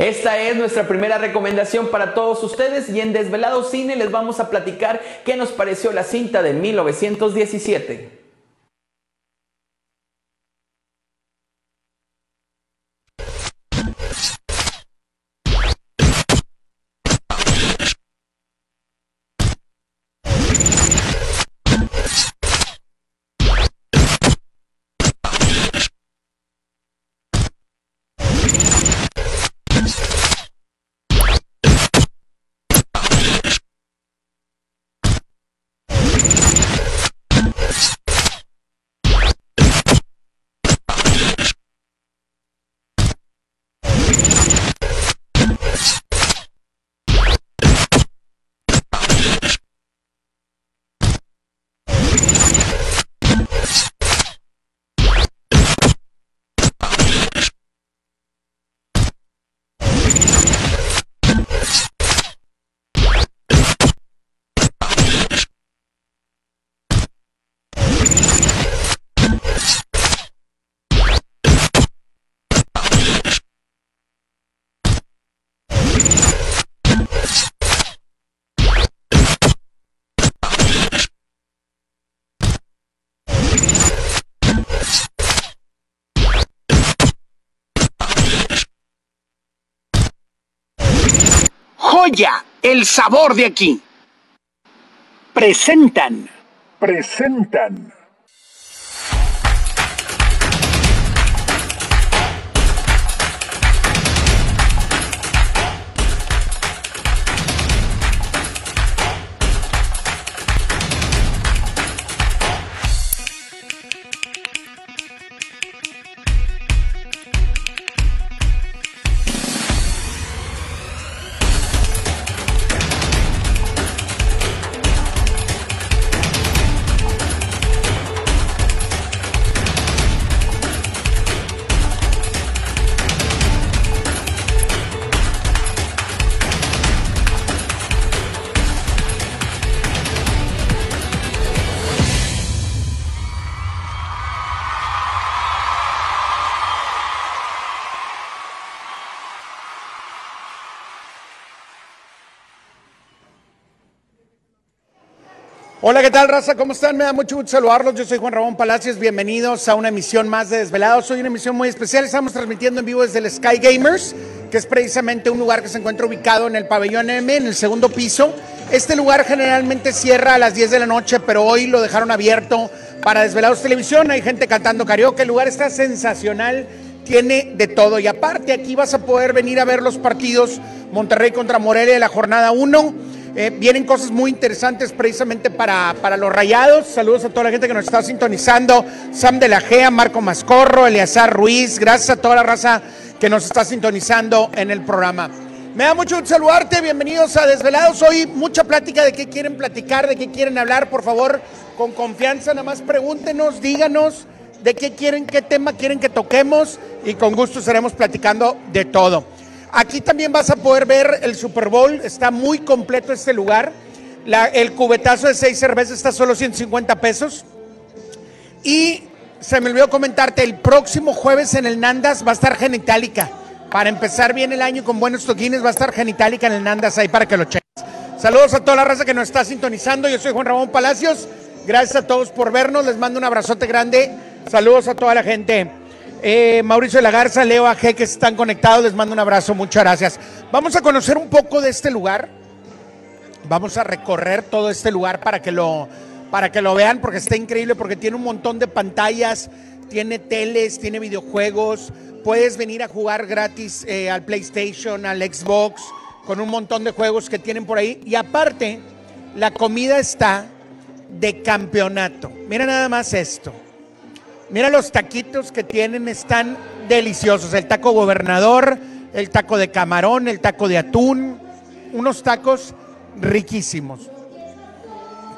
Esta es nuestra primera recomendación para todos ustedes y en Desvelado Cine les vamos a platicar qué nos pareció la cinta de 1917. ¡Joya! El sabor de aquí. Presentan. Hola, ¿qué tal, raza? ¿Cómo están? Me da mucho gusto saludarlos. Yo soy Juan Ramón Palacios. Bienvenidos a una emisión más de Desvelados. Hoy una emisión muy especial. Estamos transmitiendo en vivo desde el Sky Gamers, que es precisamente un lugar que se encuentra ubicado en el pabellón M, en el segundo piso. Este lugar generalmente cierra a las 10 de la noche, pero hoy lo dejaron abierto para Desvelados Televisión. Hay gente cantando karaoke. El lugar está sensacional. Tiene de todo. Y aparte, aquí vas a poder venir a ver los partidos Monterrey contra Morelia de la jornada 1. Vienen cosas muy interesantes precisamente para los rayados. Saludos a toda la gente que nos está sintonizando. Sam de la Gea, Marco Mascorro, Eleazar Ruiz. Gracias a toda la raza que nos está sintonizando en el programa. Me da mucho gusto saludarte. Bienvenidos a Desvelados. Hoy mucha plática de qué quieren platicar, de qué quieren hablar. Por favor, con confianza, nada más pregúntenos, díganos de qué quieren, qué tema quieren que toquemos. Y con gusto estaremos platicando de todo. Aquí también vas a poder ver el Super Bowl, está muy completo este lugar. El cubetazo de 6 cervezas está solo 150 pesos. Y se me olvidó comentarte, el próximo jueves en el Nandas va a estar Genitalica. Para empezar bien el año con buenos toquines va a estar Genitalica en el Nandas, ahí para que lo cheques. Saludos a toda la raza que nos está sintonizando, yo soy Juan Ramón Palacios. Gracias a todos por vernos, les mando un abrazote grande. Saludos a toda la gente. Mauricio de la Garza, Leo AG, que están conectados, les mando un abrazo, muchas gracias. Vamos a conocer un poco de este lugar, vamos a recorrer todo este lugar para que lo vean, porque está increíble, porque tiene un montón de pantallas, tiene teles, tiene videojuegos, puedes venir a jugar gratis al PlayStation, al Xbox, con un montón de juegos que tienen por ahí. Y aparte, la comida está de campeonato. Mira nada más esto. Mira los taquitos que tienen, están deliciosos. El taco gobernador, el taco de camarón, el taco de atún. Unos tacos riquísimos.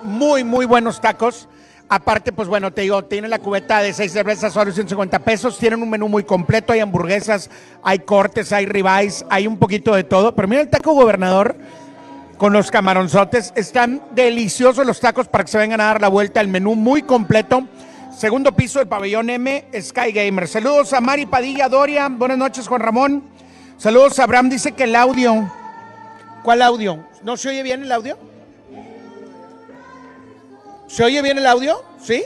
Muy, muy buenos tacos. Aparte, pues bueno, te digo, tiene la cubeta de 6 cervezas, solo 150 pesos. Tienen un menú muy completo, hay hamburguesas, hay cortes, hay ribeyes, hay un poquito de todo. Pero mira el taco gobernador con los camaronzotes. Están deliciosos los tacos para que se vengan a dar la vuelta. El menú muy completo. Segundo piso del pabellón M, Sky Gamer. Saludos a Mari Padilla, Doria. Buenas noches, Juan Ramón. Saludos, Abraham dice que el audio. ¿Cuál audio? ¿No se oye bien el audio? ¿Se oye bien el audio? ¿Sí?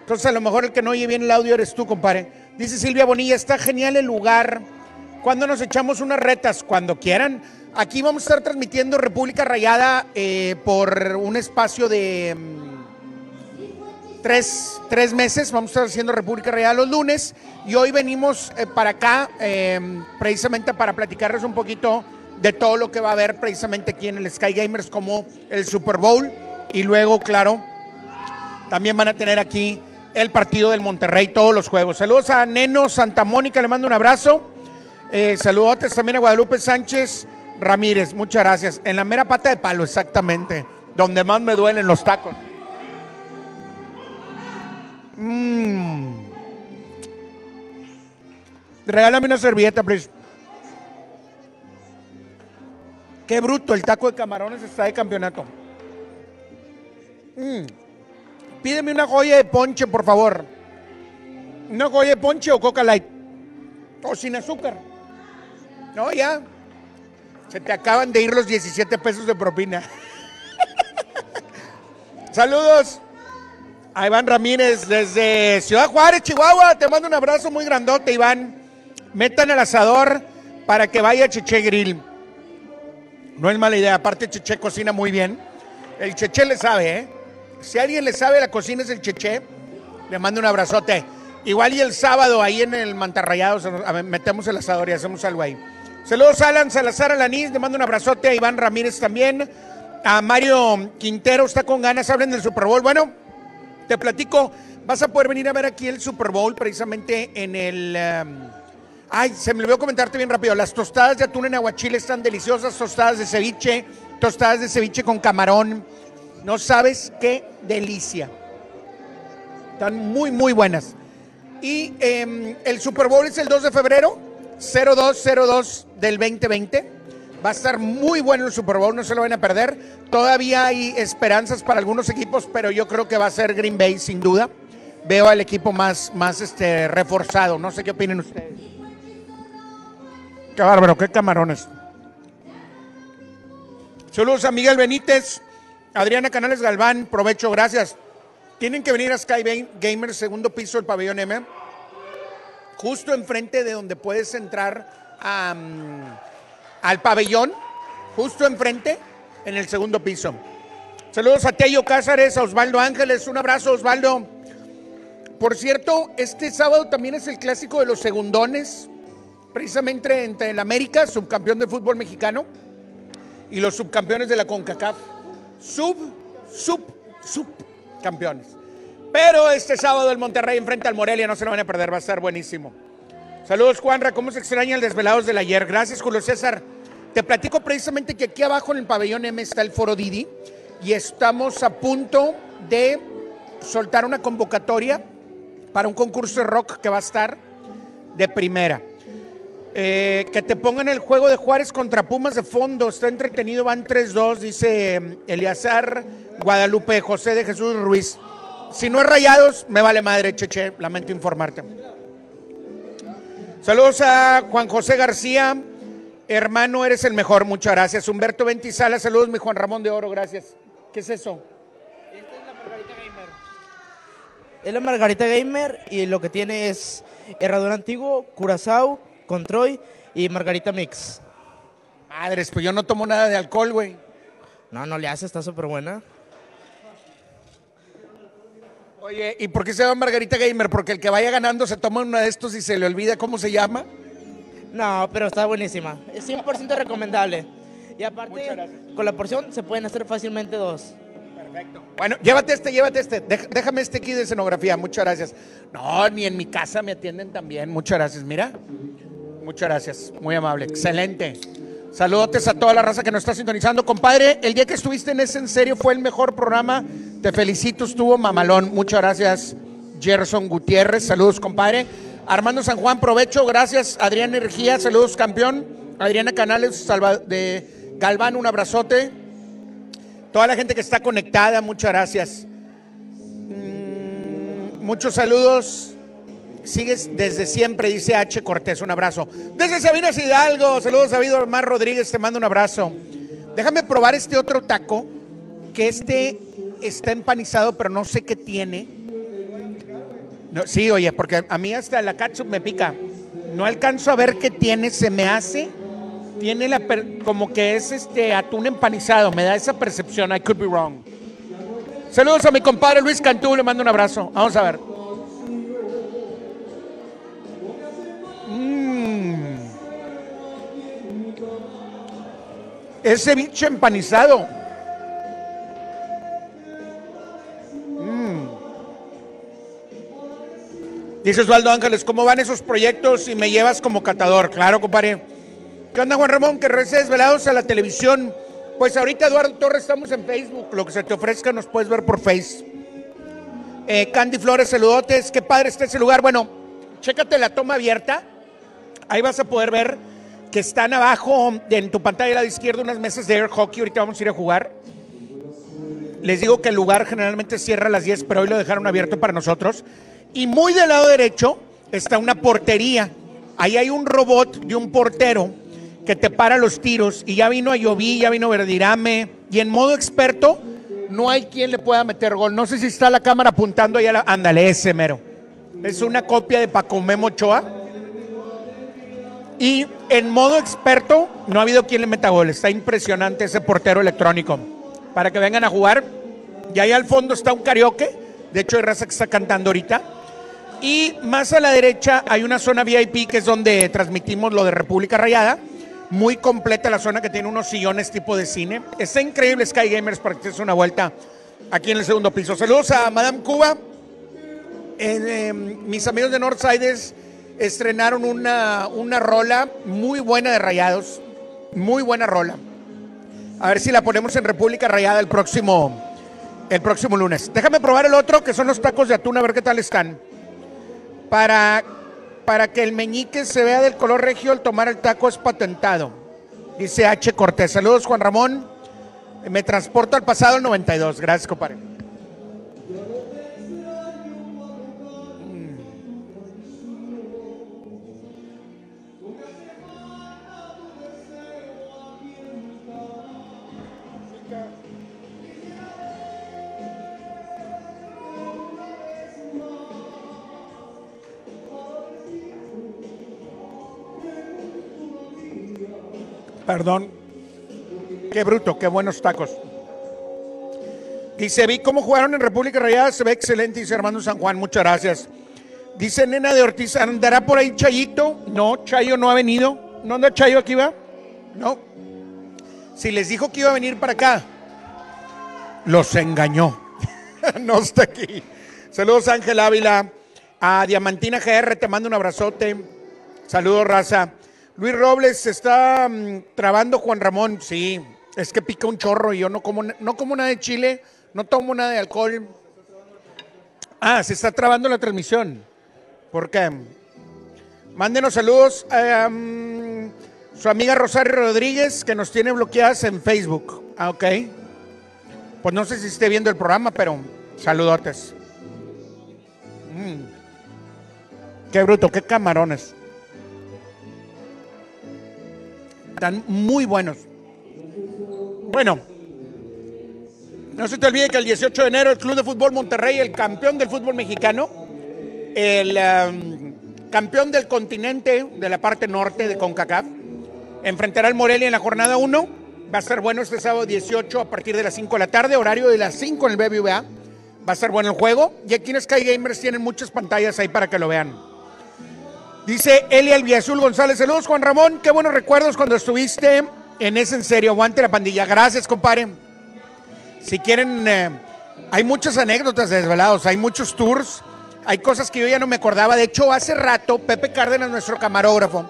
Entonces a lo mejor el que no oye bien el audio eres tú, compadre. Dice Silvia Bonilla, está genial el lugar. ¿Cuándo nos echamos unas retas? Cuando quieran. Aquí vamos a estar transmitiendo República Rayada por un espacio de tres meses. Vamos a estar haciendo República Rayada los lunes. Y hoy venimos para acá precisamente para platicarles un poquito de todo lo que va a haber precisamente aquí en el Sky Gamers, como el Super Bowl. Y luego, claro, también van a tener aquí el partido del Monterrey, todos los juegos. Saludos a Neno Santa Mónica, le mando un abrazo. Saludotes también a Guadalupe Sánchez Ramírez, muchas gracias. En la mera pata de palo, exactamente, donde más me duelen los tacos. Regálame una servilleta, please. Qué bruto, el taco de camarones está de campeonato. Pídeme una joya de ponche, por favor. Una joya de ponche o Coca Light. O sin azúcar. No, ya. Se te acaban de ir los 17 pesos de propina. Saludos a Iván Ramírez desde Ciudad Juárez, Chihuahua. Te mando un abrazo muy grandote, Iván. Metan el asador para que vaya Cheche Grill. No es mala idea. Aparte, Cheche cocina muy bien. El Cheche le sabe, ¿eh? Si alguien le sabe la cocina es el Cheche. Le mando un abrazote. Igual y el sábado ahí en el Mantarrayado metemos el asador y hacemos algo ahí. Saludos a Alan Salazar Alanís, le mando un abrazote a Iván Ramírez también. A Mario Quintero, está con ganas, hablen del Super Bowl. Bueno, te platico, vas a poder venir a ver aquí el Super Bowl precisamente en el... Ay, se me olvidó comentarte bien rápido. Las tostadas de atún en aguachile están deliciosas, tostadas de ceviche con camarón. No sabes qué delicia. Están muy, muy buenas. Y el Super Bowl es el 2 de febrero, 0202 del 2020. Va a estar muy bueno el Super Bowl, no se lo van a perder. Todavía hay esperanzas para algunos equipos, pero yo creo que va a ser Green Bay, sin duda. Veo al equipo más reforzado. No sé qué opinen ustedes. Qué bárbaro, qué camarones. Saludos a Miguel Benítez. Adriana Canales Galván, provecho, gracias. Tienen que venir a Sky Gamers, segundo piso del pabellón M, justo enfrente de donde puedes entrar al pabellón, justo enfrente, en el segundo piso. Saludos a Tello Cázares, a Osvaldo Ángeles, un abrazo, Osvaldo. Por cierto, este sábado también es el clásico de los segundones, precisamente entre el América, subcampeón de fútbol mexicano, y los subcampeones de la CONCACAF. Subcampeones. Pero este sábado el Monterrey enfrenta al Morelia, no se lo van a perder, va a estar buenísimo. Saludos, Juanra, ¿cómo se extraña el Desvelados del ayer? Gracias, Julio César. Te platico precisamente que aquí abajo en el pabellón M está el Foro Didi y estamos a punto de soltar una convocatoria para un concurso de rock que va a estar de primera. Que te pongan el juego de Juárez contra Pumas de fondo, está entretenido, van 3-2, dice Eleazar Guadalupe José de Jesús Ruiz. Si no es Rayados, me vale madre, Cheche, lamento informarte. Saludos a Juan José García, hermano, eres el mejor, muchas gracias. Humberto Ventizala, saludos, mi Juan Ramón de Oro, gracias. ¿Qué es eso? Esta es la Margarita Gamer. Es la Margarita Gamer y lo que tiene es herradura antiguo, curazao, Control y Margarita Mix. Madres, pues yo no tomo nada de alcohol, güey. No, no le hace, está súper buena. Oye, ¿y por qué se llama Margarita Gamer? Porque el que vaya ganando se toma uno de estos y se le olvida cómo se llama. No, pero está buenísima. Es 100% recomendable. Y aparte, con la porción se pueden hacer fácilmente dos. Perfecto. Bueno, llévate este. Déjame este aquí de escenografía, muchas gracias. No, ni en mi casa me atienden tan bien, muchas gracias, mira. Muchas gracias, muy amable, excelente. Saludotes a toda la raza que nos está sintonizando. Compadre, el día que estuviste en Ese en Serio fue el mejor programa. Te felicito, estuvo mamalón. Muchas gracias, Gerson Gutiérrez. Saludos, compadre. Armando San Juan, provecho. Gracias, Adrián Energía. Saludos, campeón. Adriana Canales de Galván, un abrazote. Toda la gente que está conectada, muchas gracias. Muchos saludos. sigues desde siempre, dice H. Cortés, un abrazo. Desde Sabinas Hidalgo, saludos a Víctor Mar Rodríguez, te mando un abrazo. Déjame probar este otro taco, que este está empanizado, pero no sé qué tiene. No, sí, oye, porque a mí hasta la catsup me pica. No alcanzo a ver qué tiene, se me hace. Tiene la como que es atún empanizado, me da esa percepción, I could be wrong. Saludos a mi compadre Luis Cantú, le mando un abrazo. Vamos a ver. Ese bicho empanizado. Dice Osvaldo Ángeles, ¿cómo van esos proyectos y me llevas como catador? Claro, compadre. ¿Qué onda, Juan Ramón? Que reces Desvelados a la televisión. Pues ahorita, Eduardo Torres, estamos en Facebook. Lo que se te ofrezca nos puedes ver por Face. Candy Flores, saludotes. Qué padre está ese lugar. Bueno, chécate la toma abierta. Ahí vas a poder ver que están abajo, en tu pantalla del lado izquierdo, unas mesas de air hockey. Ahorita vamos a ir a jugar. Les digo que el lugar generalmente cierra a las 10, pero hoy lo dejaron abierto para nosotros. Y muy del lado derecho está una portería. Ahí hay un robot de un portero que te para los tiros. Y ya vino Ayoví, ya vino Verdirame. Y en modo experto, no hay quien le pueda meter gol. No sé si está la cámara apuntando allá. Ándale, ese mero. Es una copia de Paco Memo Ochoa. Y en modo experto, no ha habido quien le meta gol. Está impresionante ese portero electrónico. Para que vengan a jugar. Y ahí al fondo está un karaoke. De hecho, hay raza que está cantando ahorita. Y más a la derecha hay una zona VIP que es donde transmitimos lo de República Rayada. Muy completa la zona que tiene unos sillones tipo de cine. Está increíble Sky Gamers para que te des una vuelta aquí en el segundo piso. Saludos a Madame Cuba. Mis amigos de Northside estrenaron una rola muy buena de Rayados. Muy buena rola. A ver si la ponemos en República Rayada el próximo lunes. Déjame probar el otro, que son los tacos de atún, a ver qué tal están. Para que el meñique se vea del color regio, el tomar el taco es patentado. Dice H. Cortés. Saludos, Juan Ramón. Me transporto al pasado, el 92. Gracias, compadre. Perdón. Qué bruto, qué buenos tacos. Dice, vi cómo jugaron en República Rayada, se ve excelente, dice Armando San Juan, muchas gracias. Dice Nena de Ortiz, ¿andará por ahí Chayito? No, Chayo no ha venido. ¿No anda Chayo aquí, va? No. Si les dijo que iba a venir para acá, los engañó. No está aquí. Saludos a Ángel Ávila, a Diamantina GR, te mando un abrazote. Saludos, raza. Luis Robles, se está trabando Juan Ramón. Sí, es que pica un chorro y yo no como nada de chile, no tomo nada de alcohol. Ah, se está trabando la transmisión. ¿Por qué? Mándenos saludos a su amiga Rosario Rodríguez, que nos tiene bloqueadas en Facebook. Ah, ok. Pues no sé si esté viendo el programa, pero saludotes. Qué bruto, qué camarones. Están muy buenos. Bueno, no se te olvide que el 18 de enero el Club de Fútbol Monterrey, el campeón del fútbol mexicano, el campeón del continente de la parte norte de CONCACAF, enfrentará al Morelia en la jornada 1. Va a ser bueno este sábado 18 a partir de las 5 de la tarde, horario de las 5 en el BBVA. Va a ser bueno el juego. Y aquí en Sky Gamers tienen muchas pantallas ahí para que lo vean. Dice Eli Albiazul González, saludos Juan Ramón, qué buenos recuerdos cuando estuviste en Ese en Serio, aguante la pandilla. Gracias, compadre. Si quieren, hay muchas anécdotas de Desvelados, hay muchos tours, hay cosas que yo ya no me acordaba. De hecho, hace rato, Pepe Cárdenas, nuestro camarógrafo,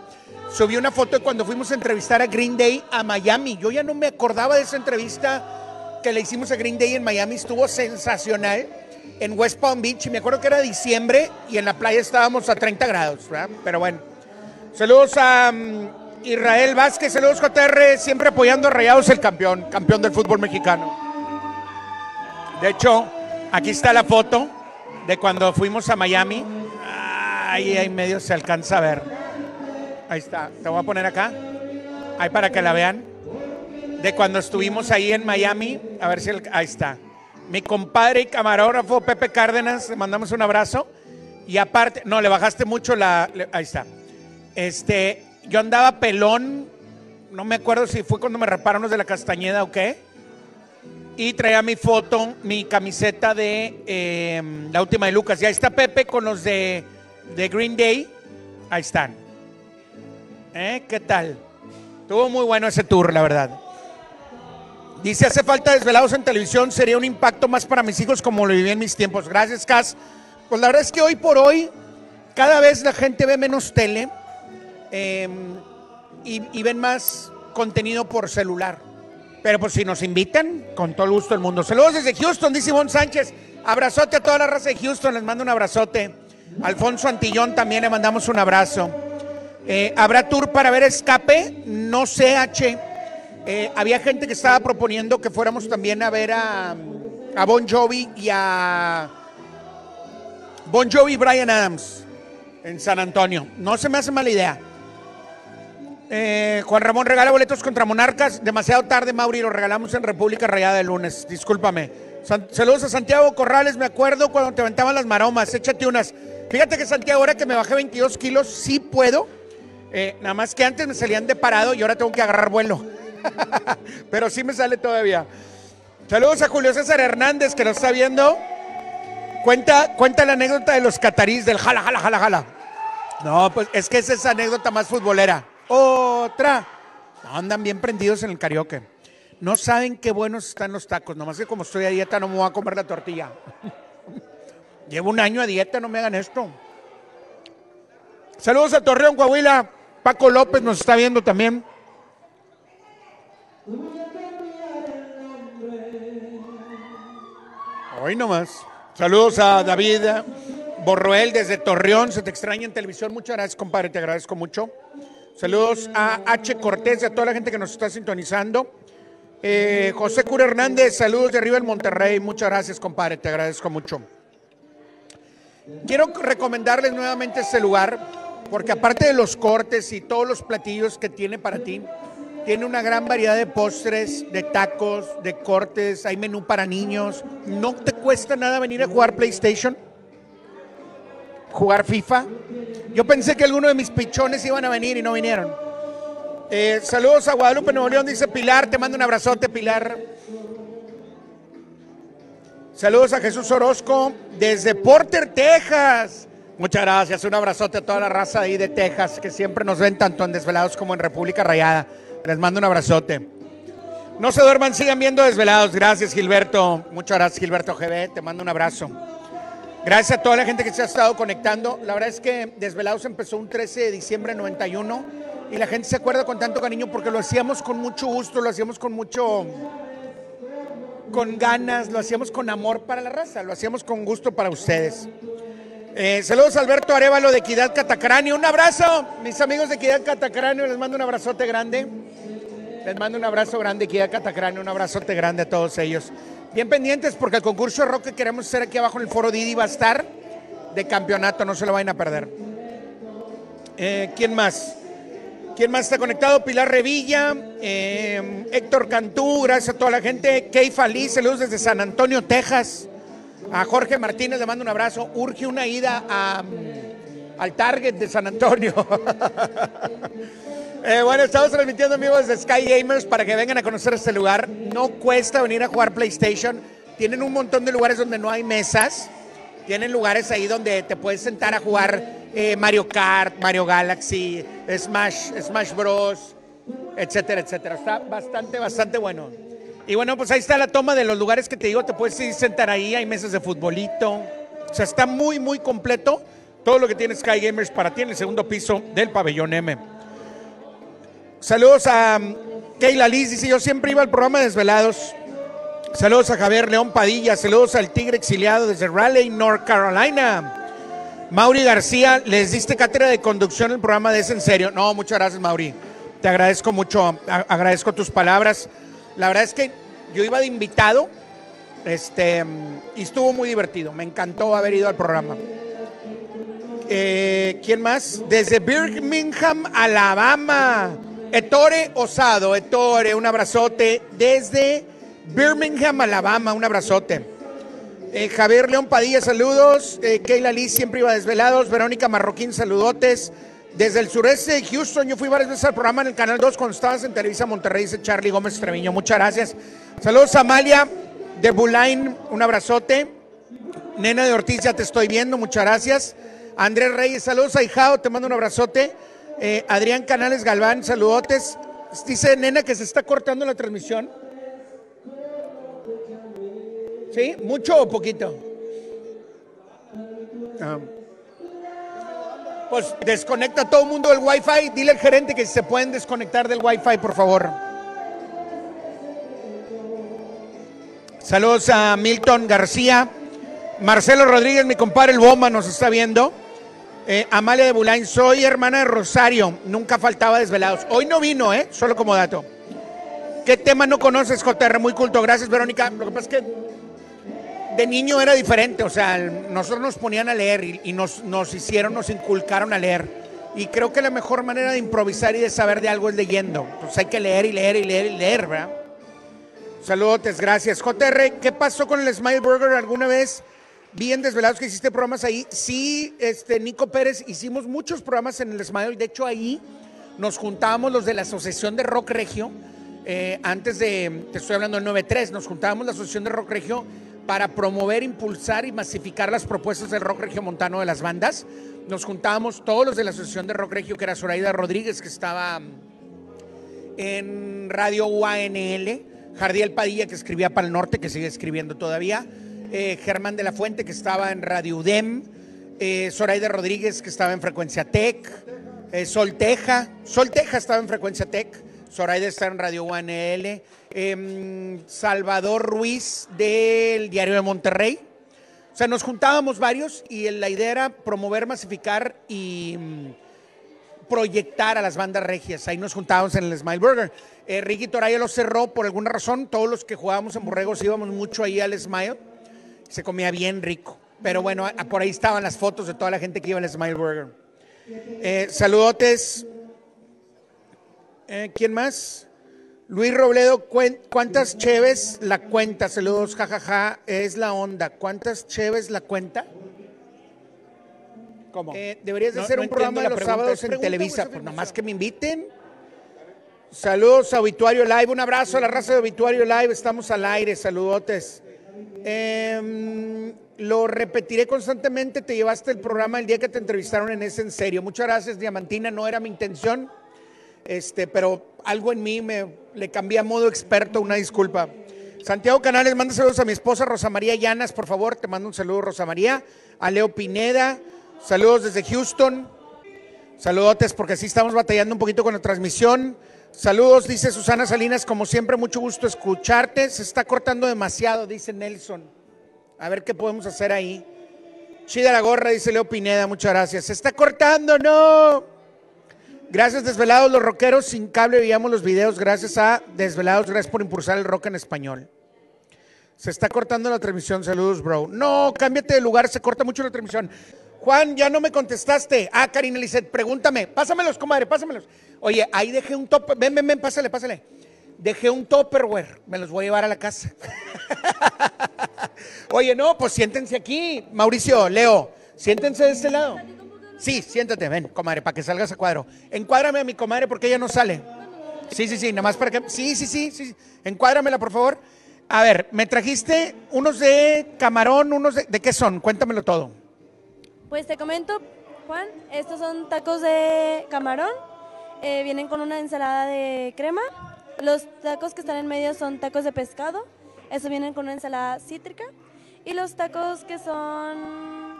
subió una foto de cuando fuimos a entrevistar a Green Day a Miami. Yo ya no me acordaba de esa entrevista que le hicimos a Green Day en Miami, estuvo sensacional. En West Palm Beach, y me acuerdo que era diciembre y en la playa estábamos a 30 grados, ¿verdad? Pero bueno, saludos a Israel Vázquez, saludos JR, siempre apoyando a Rayados, el campeón del fútbol mexicano. De hecho, aquí está la foto de cuando fuimos a Miami. ahí en medio se alcanza a ver. Ahí está, te voy a poner acá, ahí para que la vean. De cuando estuvimos ahí en Miami, a ver si, ahí está. Mi compadre y camarógrafo Pepe Cárdenas, le mandamos un abrazo. Y aparte, no, le bajaste mucho la, ahí está. Yo andaba pelón, no me acuerdo si fue cuando me raparon los de La Castañeda o qué. Y traía mi foto, mi camiseta de La Última de Lucas. Y ahí está Pepe con los de Green Day. Ahí están. ¿Qué tal? Estuvo muy bueno ese tour, la verdad. Dice, hace falta Desvelados en televisión, sería un impacto más para mis hijos como lo viví en mis tiempos. Gracias, Cas. Pues la verdad es que hoy por hoy cada vez la gente ve menos tele y ven más contenido por celular. Pero pues si nos invitan, con todo el gusto del mundo. Saludos desde Houston, dice Ivonne Sánchez. Abrazote a toda la raza de Houston, les mando un abrazote. Alfonso Antillón también le mandamos un abrazo. ¿Habrá tour para ver Escape? No sé, H. Había gente que estaba proponiendo que fuéramos también a ver a Bon Jovi y a... Bon Jovi y Brian Adams en San Antonio. No se me hace mala idea. Juan Ramón regala boletos contra Monarcas. Demasiado tarde, Mauri, lo regalamos en República Rayada el lunes. Discúlpame. Saludos a Santiago Corrales. Me acuerdo cuando te aventaban las maromas. Échate unas. Fíjate que Santiago, ahora que me bajé 22 kilos, sí puedo. Nada más que antes me salían de parado y ahora tengo que agarrar vuelo. Pero sí me sale todavía. Saludos a Julio César Hernández que nos está viendo. Cuenta la anécdota de los catarís del jala, jala, jala, jala. No, pues es que es esa anécdota más futbolera. Otra. No, andan bien prendidos en el karaoke. No saben qué buenos están los tacos. Nomás que como estoy a dieta no me voy a comer la tortilla. Llevo un año a dieta, no me hagan esto. Saludos a Torreón, Coahuila. Paco López nos está viendo también. Hoy nomás. Saludos a David Borroel desde Torreón, se te extraña en televisión, muchas gracias compadre, te agradezco mucho. Saludos a H. Cortés y a toda la gente que nos está sintonizando. José Cura Hernández, saludos de arriba del Monterrey, muchas gracias compadre, te agradezco mucho. Quiero recomendarles nuevamente este lugar, porque aparte de los cortes y todos los platillos que tiene para ti, tiene una gran variedad de postres, de tacos, de cortes, hay menú para niños. No te cuesta nada venir a jugar PlayStation, jugar FIFA. Yo pensé que algunos de mis pichones iban a venir y no vinieron. Saludos a Guadalupe, Nuevo León, dice Pilar. Te mando un abrazote, Pilar. Saludos a Jesús Orozco desde Porter, Texas. Muchas gracias, un abrazote a toda la raza ahí de Texas que siempre nos ven tanto en Desvelados como en República Rayada. Les mando un abrazote. No se duerman, sigan viendo Desvelados. Gracias, Gilberto. Muchas gracias, Gilberto GB. Te mando un abrazo. Gracias a toda la gente que se ha estado conectando. La verdad es que Desvelados empezó un 13 de diciembre de 91 y la gente se acuerda con tanto cariño porque lo hacíamos con mucho gusto, lo hacíamos con mucho... con ganas, lo hacíamos con amor para la raza, lo hacíamos con gusto para ustedes. Saludos a Alberto Arevalo de Equidad Catacráneo. Un abrazo, mis amigos de Equidad Catacráneo. Les mando un abrazote grande. Les mando un abrazo grande, Equidad Catacráneo. Un abrazote grande a todos ellos. Bien pendientes porque el concurso de rock que queremos hacer aquí abajo en el Foro Didi va a estar de campeonato. No se lo vayan a perder. ¿Quién más? ¿Quién más está conectado? Pilar Revilla, Héctor Cantú. Gracias a toda la gente. Key Falí, saludos desde San Antonio, Texas. A Jorge Martínez le mando un abrazo. Urge una ida al Target de San Antonio. Bueno, estamos transmitiendo en vivo desde Sky Gamers para que vengan a conocer este lugar. No cuesta venir a jugar PlayStation. Tienen un montón de lugares donde no hay mesas. Tienen lugares ahí donde te puedes sentar a jugar Mario Kart, Mario Galaxy, Smash Bros, etcétera, etcétera. Está bastante, bastante bueno. Y bueno, pues ahí está la toma de los lugares que te digo, te puedes ir sentar ahí, hay mesas de futbolito. O sea, está muy, muy completo todo lo que tiene Sky Gamers para ti en el segundo piso del pabellón M. Saludos a Keila Liz, dice, yo siempre iba al programa de Desvelados. Saludos a Javier León Padilla, saludos al Tigre Exiliado desde Raleigh, North Carolina. Mauri García, ¿les diste cátedra de conducción el programa de Es en Serio? No, muchas gracias, Mauri. Te agradezco mucho, agradezco tus palabras. La verdad es que yo iba de invitado y estuvo muy divertido. Me encantó haber ido al programa. ¿Quién más? Desde Birmingham, Alabama. Ettore Osado. Ettore, un abrazote. Desde Birmingham, Alabama, un abrazote. Javier León Padilla, saludos. Keila Liz, siempre iba a Desvelados. Verónica Marroquín, saludotes. Desde el sureste de Houston, yo fui varias veces al programa en el Canal 2 cuando estabas en Televisa Monterrey, dice Charlie Gómez Treviño. Muchas gracias. Saludos a Amalia de Bulain, un abrazote. Nena de Ortiz, ya te estoy viendo, muchas gracias. Andrés Reyes, saludos a Hijao, te mando un abrazote. Adrián Canales Galván, saludotes. Dice Nena que se está cortando la transmisión. ¿Sí? ¿Mucho o poquito? Pues desconecta a todo el mundo del Wi-Fi. Dile al gerente que si se pueden desconectar del Wi-Fi, por favor. Saludos a Milton García. Marcelo Rodríguez, mi compadre el Bomba, nos está viendo. Amalia de Bulain, soy hermana de Rosario. Nunca faltaba Desvelados. Hoy no vino, ¿eh? Solo como dato. ¿Qué tema no conoces, JR? Muy culto. Gracias, Verónica. Lo que pasa es que de niño era diferente. O sea, nosotros nos ponían a leer y nos inculcaron a leer. Y creo que la mejor manera de improvisar y de saber de algo es leyendo. Entonces hay que leer y leer y leer y leer, ¿verdad? Saludotes, gracias. JR, ¿qué pasó con el Smile Burger alguna vez? Bien Desvelados que hiciste programas ahí. Sí, Nico Pérez, hicimos muchos programas en el Smile. De hecho, ahí nos juntábamos los de la Asociación de Rock Regio. Antes de, te estoy hablando del 93, nos juntábamos la Asociación de Rock Regio para promover, impulsar y masificar las propuestas del rock regiomontano de las bandas. Nos juntábamos todos los de la Asociación de Rock Regio, que era Zoraida Rodríguez, que estaba en Radio UANL, Jardiel Padilla, que escribía para el norte, que sigue escribiendo todavía, Germán de la Fuente, que estaba en Radio UDEM, Zoraida Rodríguez, que estaba en Frecuencia Tech, Sol Teja estaba en Frecuencia Tech, Zoraida está en Radio UANL, Salvador Ruiz del Diario de Monterrey. O sea, nos juntábamos varios y la idea era promover, masificar y proyectar a las bandas regias. Ahí nos juntábamos en el Smile Burger. Ricky Toraya lo cerró por alguna razón. Todos los que jugábamos en Borregos íbamos mucho ahí al Smile. Se comía bien rico. Pero bueno, por ahí estaban las fotos de toda la gente que iba al Smile Burger. Saludotes. ¿Quién más? Luis Robledo, ¿cuántas cheves la cuenta? Saludos, jajaja, ja, ja, es la onda. ¿Cuántas cheves la cuenta? ¿Cómo? Deberías de hacer un programa de los sábados en Televisa, pues nomás que me inviten. Saludos a Obituario Live, un abrazo a la raza de Obituario Live, estamos al aire, saludotes. Lo repetiré constantemente, te llevaste el programa el día que te entrevistaron en ese en serio. Muchas gracias, Diamantina, no era mi intención. Pero algo en mí le cambié a modo experto, una disculpa. Santiago Canales, manda saludos a mi esposa Rosa María Llanas, por favor, te mando un saludo, Rosa María. A Leo Pineda, saludos desde Houston. Saludotes, porque sí estamos batallando un poquito con la transmisión. Saludos, dice Susana Salinas, como siempre, mucho gusto escucharte. Se está cortando demasiado, dice Nelson. A ver qué podemos hacer ahí. Chida la gorra, dice Leo Pineda, muchas gracias. Se está cortando, no. Gracias Desvelados, los rockeros sin cable veíamos los videos, gracias a Desvelados, gracias por impulsar el rock en español. Se está cortando la transmisión, saludos bro. No, cámbiate de lugar, se corta mucho la transmisión. Juan, ya no me contestaste. Ah, Karina Lisset, pregúntame, pásamelos comadre, pásamelos. Oye, ahí dejé un topper, ven, pásale. Dejé un topperware, me los voy a llevar a la casa. Oye, no, pues siéntense aquí, Mauricio, Leo, siéntense de este lado. Sí, siéntate, ven, comadre, para que salgas a cuadro. Encuádrame a mi comadre porque ella no sale. Sí, nada más para que... Sí, encuádramela, por favor. A ver, me trajiste unos de camarón, unos de... ¿De qué son? Cuéntamelo todo. Pues te comento, Juan, estos son tacos de camarón. Vienen con una ensalada de crema. Los tacos que están en medio son tacos de pescado. Estos vienen con una ensalada cítrica. Y los tacos que son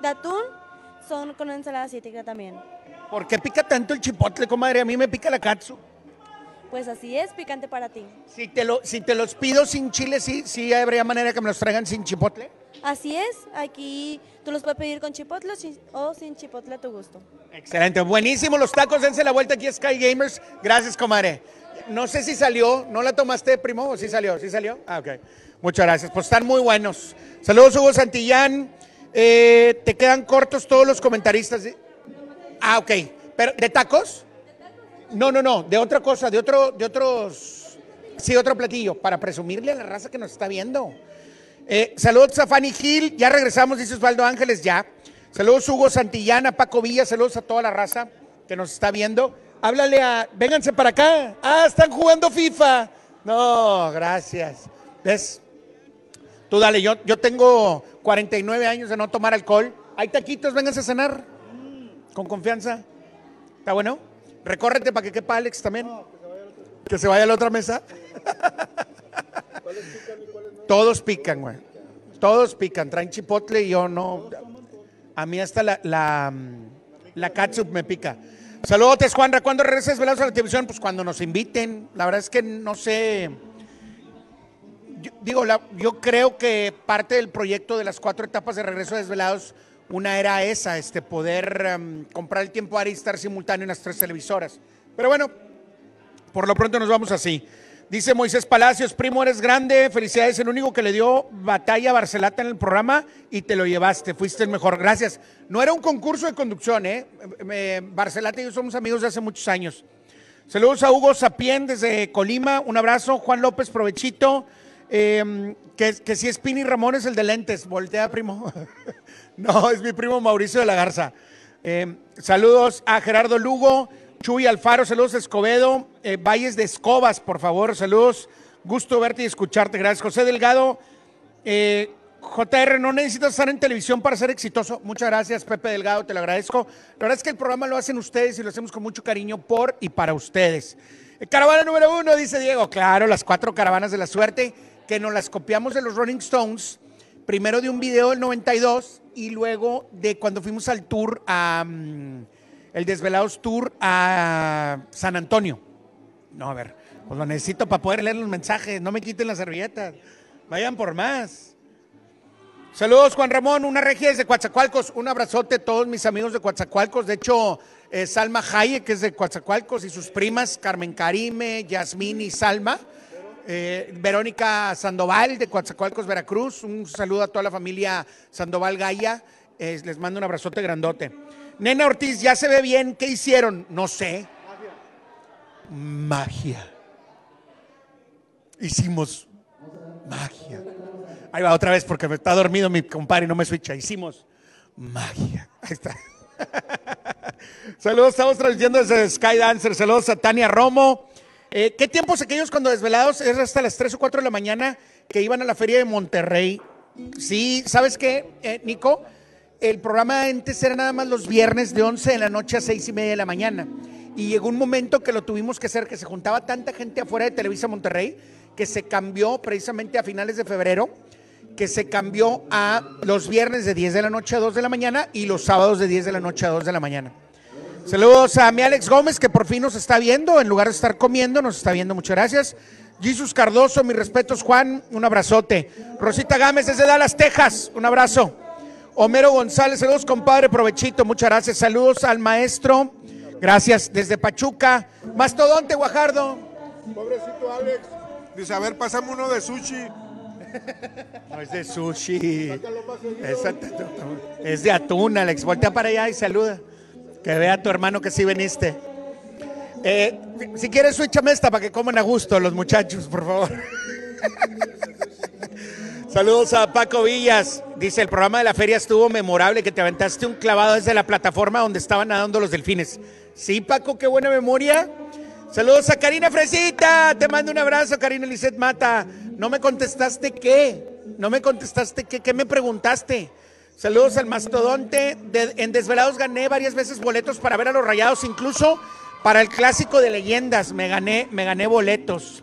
de atún son con ensalada cítrica también. ¿Por qué pica tanto el chipotle, comadre? A mí me pica la katsu. Pues así es, picante para ti. Si te los pido sin chile, sí habría manera que me los traigan sin chipotle. Así es, aquí tú los puedes pedir con chipotle o sin chipotle a tu gusto. Excelente, buenísimo los tacos, dense la vuelta aquí a Sky Gamers. Gracias, comadre. No sé si salió, ¿no la tomaste, primo? ¿O sí salió? Ah, ok. Muchas gracias, pues están muy buenos. Saludos, Hugo Santillán. Te quedan cortos todos los comentaristas. Ah, ok. Pero, ¿de tacos? No, no, no, de otra cosa, de otros... Sí, otro platillo, para presumirle a la raza que nos está viendo. Saludos a Fanny Gil, ya regresamos, dice Osvaldo Ángeles, ya. Saludos Hugo Santillana, Paco Villa, saludos a toda la raza que nos está viendo. Háblale a... Vénganse para acá. Ah, están jugando FIFA. No, gracias. ¿Ves? Tú dale, yo tengo 49 años de no tomar alcohol. Hay taquitos, vénganse a cenar. Con confianza. ¿Está bueno? Recórrete para que quepa Alex también. No, que se vaya a la otra mesa. ¿Cuáles pican y cuáles no? Todos pican, güey. Todos pican. Traen chipotle y yo no. A mí hasta la catsup me pica. Saludos, Juanra. ¿Cuándo regresas Desvelados a la televisión? Pues cuando nos inviten. La verdad es que no sé. Yo creo que parte del proyecto de las 4 etapas de regreso a Desvelados, una era esa, poder comprar el tiempo ahora y estar simultáneo en las 3 televisoras. Pero bueno, por lo pronto nos vamos así. Dice Moisés Palacios, primo, eres grande, felicidades, el único que le dio batalla a Barcelata en el programa y te lo llevaste, fuiste el mejor, gracias. No era un concurso de conducción, ¿eh? Barcelata y yo somos amigos de hace muchos años. Saludos a Hugo Sapien desde Colima, un abrazo. Juan López, provechito. Que si es Pini Ramón es el de lentes, voltea, primo. No, es mi primo Mauricio de la Garza. Saludos a Gerardo Lugo, Chuy Alfaro, saludos a Escobedo, Valles de Escobas, por favor, saludos. Gusto verte y escucharte, gracias. José Delgado, JR, no necesitas estar en televisión para ser exitoso. Muchas gracias, Pepe Delgado, te lo agradezco. La verdad es que el programa lo hacen ustedes y lo hacemos con mucho cariño por y para ustedes. Caravana número 1, dice Diego. Claro, las 4 caravanas de la suerte, que nos las copiamos de los Rolling Stones. Primero de un video del 92 y luego de cuando fuimos al tour a... el Desvelados Tour a San Antonio. No, a ver, pues lo necesito para poder leer los mensajes. No me quiten las servilletas. Vayan por más. Saludos, Juan Ramón. Una regia desde Coatzacoalcos. Un abrazote a todos mis amigos de Coatzacoalcos. De hecho, Salma Hayek, que es de Coatzacoalcos, y sus primas, Carmen Carime, Yasmín y Salma. Verónica Sandoval, de Coatzacoalcos, Veracruz. Un saludo a toda la familia Sandoval Gaya. Les mando un abrazote grandote. Nena Ortiz, ya se ve bien. ¿Qué hicieron? No sé. Magia. Hicimos magia. Ahí va otra vez porque me está dormido mi compadre y no me switcha. Hicimos magia. Ahí está. Saludos, estamos transmitiendo desde Skydancer. Saludos a Tania Romo. ¿Qué tiempos aquellos cuando Desvelados es hasta las 3 o 4 de la mañana que iban a la feria de Monterrey? Sí, ¿sabes qué, Nico? El programa antes era nada más los viernes de 11 de la noche a 6:30 de la mañana. Y llegó un momento que lo tuvimos que hacer, que se juntaba tanta gente afuera de Televisa Monterrey, que se cambió precisamente a finales de febrero, que se cambió a los viernes de 10 de la noche a 2 de la mañana y los sábados de 10 de la noche a 2 de la mañana. Saludos a mi Alex Gómez, que por fin nos está viendo, en lugar de estar comiendo, nos está viendo, muchas gracias. Jesús Cardoso, mis respetos, Juan, un abrazote. Rosita Gámez desde Dallas, Texas, un abrazo. Homero González, saludos compadre, provechito, muchas gracias, saludos al maestro, gracias, desde Pachuca. Mastodonte Guajardo. Pobrecito Alex, dice, a ver, pásame uno de sushi. No es de sushi, es de atún, Alex, voltea para allá y saluda, que vea a tu hermano que sí viniste. Si quieres, switchame esta para que coman a gusto los muchachos, por favor. Saludos a Paco Villas, dice, el programa de la feria estuvo memorable, que te aventaste un clavado desde la plataforma donde estaban nadando los delfines. Sí, Paco, qué buena memoria. Saludos a Karina Fresita, te mando un abrazo, Karina Lisset Mata. No me contestaste qué, qué me preguntaste. Saludos al Mastodonte, en Desvelados gané varias veces boletos para ver a los Rayados, incluso para el Clásico de Leyendas me gané boletos.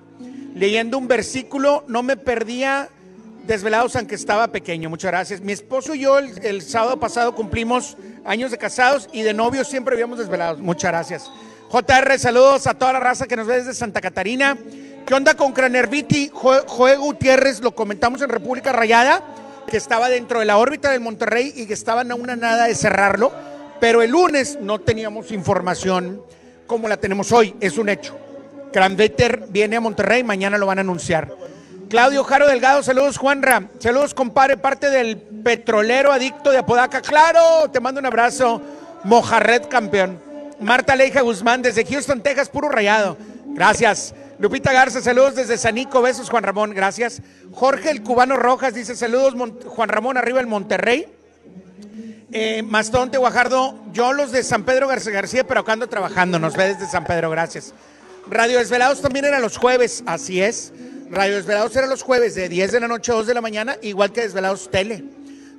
Leyendo un versículo, no me perdía Desvelados aunque estaba pequeño, muchas gracias. Mi esposo y yo el sábado pasado cumplimos años de casados y de novios siempre vivíamos Desvelados, muchas gracias. JR, saludos a toda la raza que nos ve desde Santa Catarina. ¿Qué onda con Cranerviti? Joe Gutiérrez, lo comentamos en República Rayada, que estaba dentro de la órbita del Monterrey y que estaban a una nada de cerrarlo, pero el lunes no teníamos información como la tenemos hoy, es un hecho. Cranvetter viene a Monterrey, mañana lo van a anunciar. Claudio Jaro Delgado, saludos Juanra, saludos compadre, parte del petrolero adicto de Apodaca, claro, te mando un abrazo, Mojarret campeón. Marta Leija Guzmán, desde Houston, Texas, puro rayado, gracias. Lupita Garza, saludos desde Sanico, besos Juan Ramón, gracias. Jorge el Cubano Rojas dice, saludos Juan Ramón, arriba el Monterrey. Mastonte Guajardo, yo los de San Pedro García, pero acá ando trabajando, nos ve desde San Pedro, gracias. Radio Desvelados también era los jueves, así es. Radio Desvelados era los jueves de 10 de la noche a 2 de la mañana, igual que Desvelados Tele.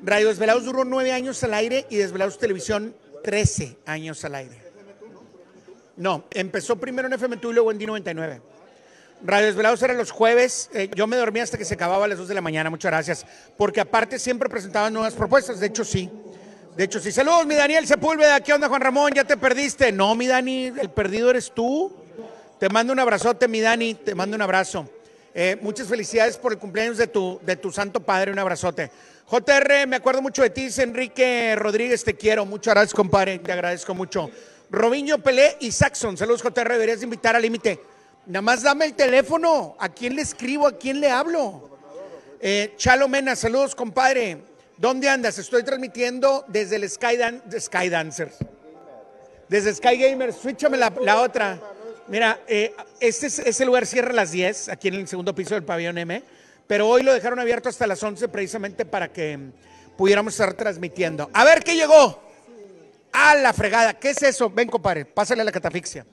Radio Desvelados duró 9 años al aire y Desvelados Televisión 13 años al aire. No, empezó primero en FM2 y luego en D99. Radio Desvelados era los jueves, yo me dormía hasta que se acababa a las 2 de la mañana, muchas gracias. Porque aparte siempre presentaban nuevas propuestas, de hecho sí. De hecho sí, saludos mi Daniel Sepúlveda, ¿qué onda Juan Ramón? ¿Ya te perdiste? No mi Dani, el perdido eres tú. Te mando un abrazote mi Dani, te mando un abrazo. Muchas felicidades por el cumpleaños de tu santo padre, un abrazote. JR, me acuerdo mucho de ti, dice Enrique Rodríguez, te quiero, muchas gracias compadre, te agradezco mucho. Robinho, Pelé y Saxon, saludos JR, deberías invitar al límite. Nada más dame el teléfono, ¿a quién le escribo, a quién le hablo? Chalo Mena, saludos compadre, ¿dónde andas? Estoy transmitiendo desde el Sky Dancers, desde Sky Gamers, switchame la otra. Mira, este lugar cierra a las 10, aquí en el segundo piso del pabellón M, pero hoy lo dejaron abierto hasta las 11 precisamente para que pudiéramos estar transmitiendo. A ver, ¿qué llegó? ¡A la fregada! ¿Qué es eso? Ven, compadre, pásale a la catafixia.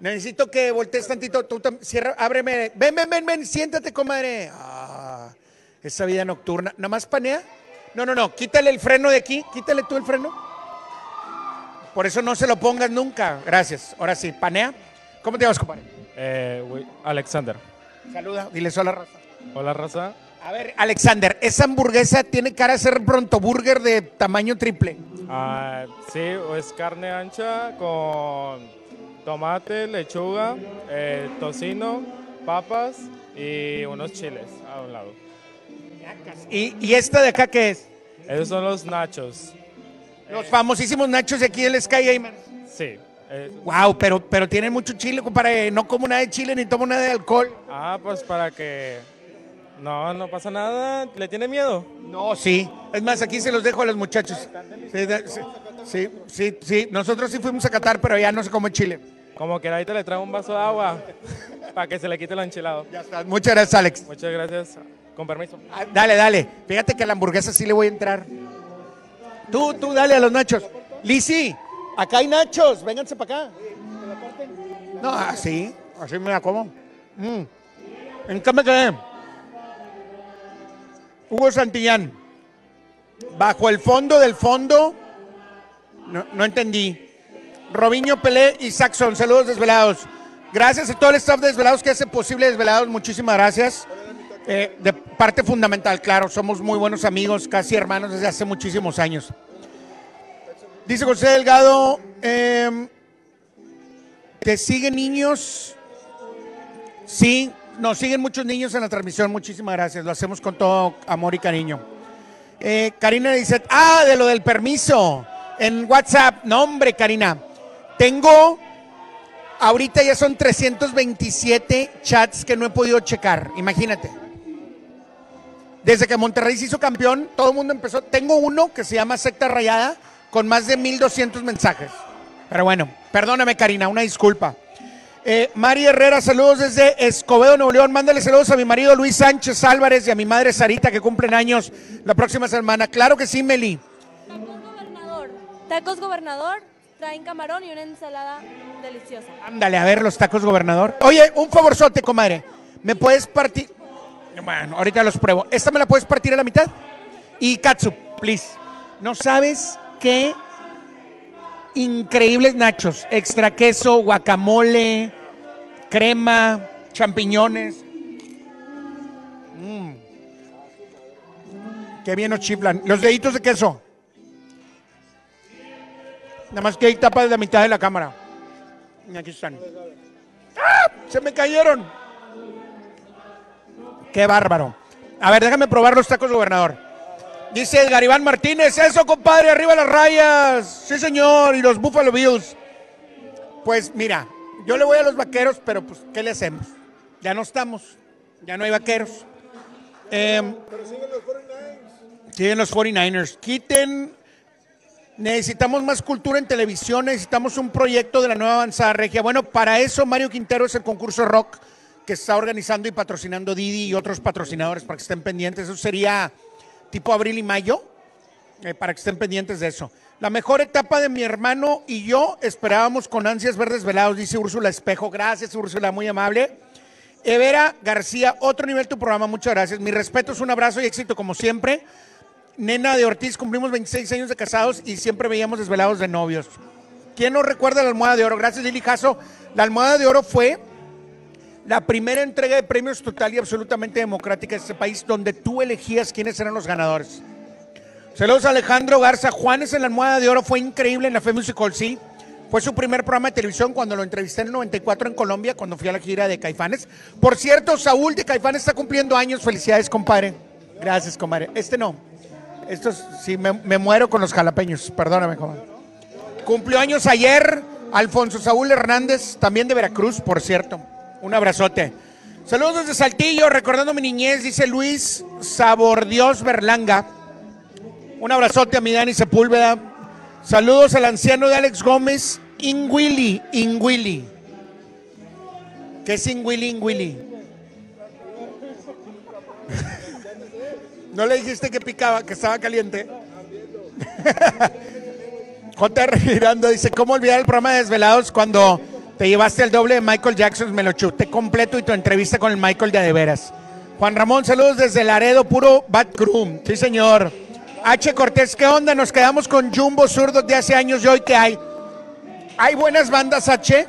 Necesito que voltees tantito, tú cierra, ábreme. Ven, siéntate, comadre. Ah, esa vida nocturna. ¿Nada más panea? No, quítale el freno de aquí, quítale tú el freno. Por eso no se lo pongas nunca. Gracias. Ahora sí, panea. ¿Cómo te llamas, compadre? Alexander. Saluda, diles hola, raza. Hola, raza. A ver, Alexander, esa hamburguesa tiene cara de ser pronto burger de tamaño triple. Sí, es carne ancha con tomate, lechuga, tocino, papas y unos chiles a un lado. ¿Y esta de acá qué es? Esos son los nachos. Los famosísimos nachos de aquí del Sky Gamer. Sí. Wow, pero tiene mucho chile, compadre. No como nada de chile ni tomo nada de alcohol. Ah, pues para que... No pasa nada. ¿Le tiene miedo? No, sí. Es más, aquí se los dejo a los muchachos. Sí. Nosotros sí fuimos a Qatar, pero ya no se come chile. Como que ahí te le traigo un vaso de agua para que se le quite el enchilado. Ya está. Muchas gracias, Alex. Muchas gracias. Con permiso. Ah, dale. Fíjate que a la hamburguesa sí le voy a entrar. Tú dale a los nachos. Lizzy. Acá hay nachos, vénganse para acá. No, así me la como. ¿En qué me quedé? Hugo Santillán. Bajo el fondo del fondo. No entendí. Robinho, Pelé y Saxon, saludos Desvelados. Gracias a todo el staff de Desvelados que hace posible Desvelados, muchísimas gracias. De parte fundamental, claro, somos muy buenos amigos, casi hermanos desde hace muchísimos años. Dice José Delgado, ¿te siguen niños? Sí, nos siguen muchos niños en la transmisión, muchísimas gracias, lo hacemos con todo amor y cariño. Karina dice, de lo del permiso, en WhatsApp, no hombre Karina, tengo, ahorita ya son 327 chats que no he podido checar, imagínate. Desde que Monterrey se hizo campeón, todo el mundo empezó, tengo uno que se llama Secta Rayada, con más de 1200 mensajes. Pero bueno, perdóname Karina, una disculpa. Mari Herrera, saludos desde Escobedo, Nuevo León. Mándale saludos a mi marido Luis Sánchez Álvarez y a mi madre Sarita, que cumplen años la próxima semana. Claro que sí, Meli. Tacos gobernador, traen camarón y una ensalada deliciosa. Ándale, a ver los tacos gobernador. Oye, un favorzote, comadre. ¿Me puedes partir? Bueno, ahorita los pruebo. ¿Esta me la puedes partir a la mitad? Y katsu, please. ¿No sabes? Qué increíbles nachos, extra queso, guacamole, crema, champiñones. Qué bien nos chiflan. Los deditos de queso. Nada más que ahí tapa de la mitad de la cámara. Aquí están. ¡Ah! Se me cayeron. Qué bárbaro. A ver, déjame probar los tacos, gobernador. Dice Edgar Iván Martínez, eso compadre, arriba las rayas, sí señor, y los Buffalo Bills. Pues mira, yo le voy a los vaqueros, pero pues, ¿qué le hacemos? Ya no estamos, ya no hay vaqueros. Pero siguen los 49ers. Siguen los 49ers. Quiten. Necesitamos más cultura en televisión, necesitamos un proyecto de la nueva avanzada regia. Bueno, para eso Mario Quintero es el concurso rock que está organizando y patrocinando Didi y otros patrocinadores para que estén pendientes. Eso sería tipo abril y mayo, para que estén pendientes de eso. La mejor etapa de mi hermano y yo esperábamos con ansias ver Desvelados, dice Úrsula Espejo. Gracias, Úrsula, muy amable. Evera García, otro nivel tu programa, muchas gracias. Mis respetos, un abrazo y éxito como siempre. Nena de Ortiz, cumplimos 26 años de casados y siempre veíamos Desvelados de novios. ¿Quién no recuerda la almohada de oro? Gracias, Lili Jasso. La almohada de oro fue la primera entrega de premios total y absolutamente democrática de este país, donde tú elegías quiénes eran los ganadores. Saludos a Alejandro Garza. Juanes en la almohada de oro fue increíble en la Fe Music Hall, sí. Fue su primer programa de televisión cuando lo entrevisté en el 94 en Colombia, cuando fui a la gira de Caifanes. Por cierto, Saúl de Caifanes está cumpliendo años. Felicidades, compadre. Gracias, compadre. Este no. Estos, sí, me muero con los jalapeños, perdóname, comadre. Cumplió años ayer Alfonso Saúl Hernández, también de Veracruz, por cierto. Un abrazote. Saludos desde Saltillo, recordando mi niñez, dice Luis Sabordios Berlanga. Un abrazote a mi Dani Sepúlveda. Saludos al anciano de Alex Gómez, Ingwili, Ingwili. ¿Qué es Ingwili, Ingwili? ¿No le dijiste que picaba, que estaba caliente? J.R. Girando dice, ¿cómo olvidar el programa de Desvelados cuando te llevaste el doble de Michael Jackson? Me lo chuté completo y tu entrevista con el Michael de adeveras. Juan Ramón, saludos desde Laredo, puro Bad Crew. Sí, señor. H. Cortés, ¿qué onda? Nos quedamos con Jumbo Zurdos de hace años y hoy que hay. Hay buenas bandas, H.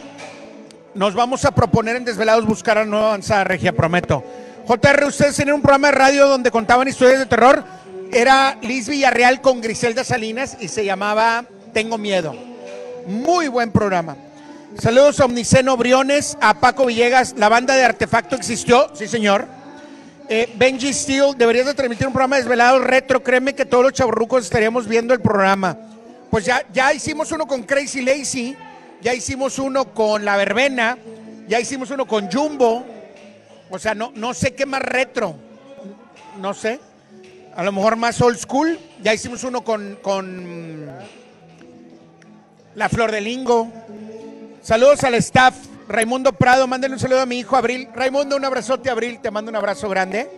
Nos vamos a proponer en Desvelados buscar a nueva avanzada regia, prometo. JR, ustedes tenían un programa de radio donde contaban historias de terror. Era Liz Villarreal con Griselda Salinas y se llamaba Tengo Miedo. Muy buen programa. Saludos a Omniceno Briones, a Paco Villegas. La banda de Artefacto existió, sí señor. Benji Steele, deberías de transmitir un programa Desvelado retro. Créeme que todos los chaburrucos estaríamos viendo el programa. Pues ya hicimos uno con Crazy Lazy, ya hicimos uno con La Verbena, ya hicimos uno con Jumbo. O sea, no sé qué más retro, no sé, a lo mejor más old school. Ya hicimos uno con La Flor de Lingo. Saludos al staff. Raimundo Prado, mándenle un saludo a mi hijo Abril. Raimundo, un abrazote, Abril, te mando un abrazo grande.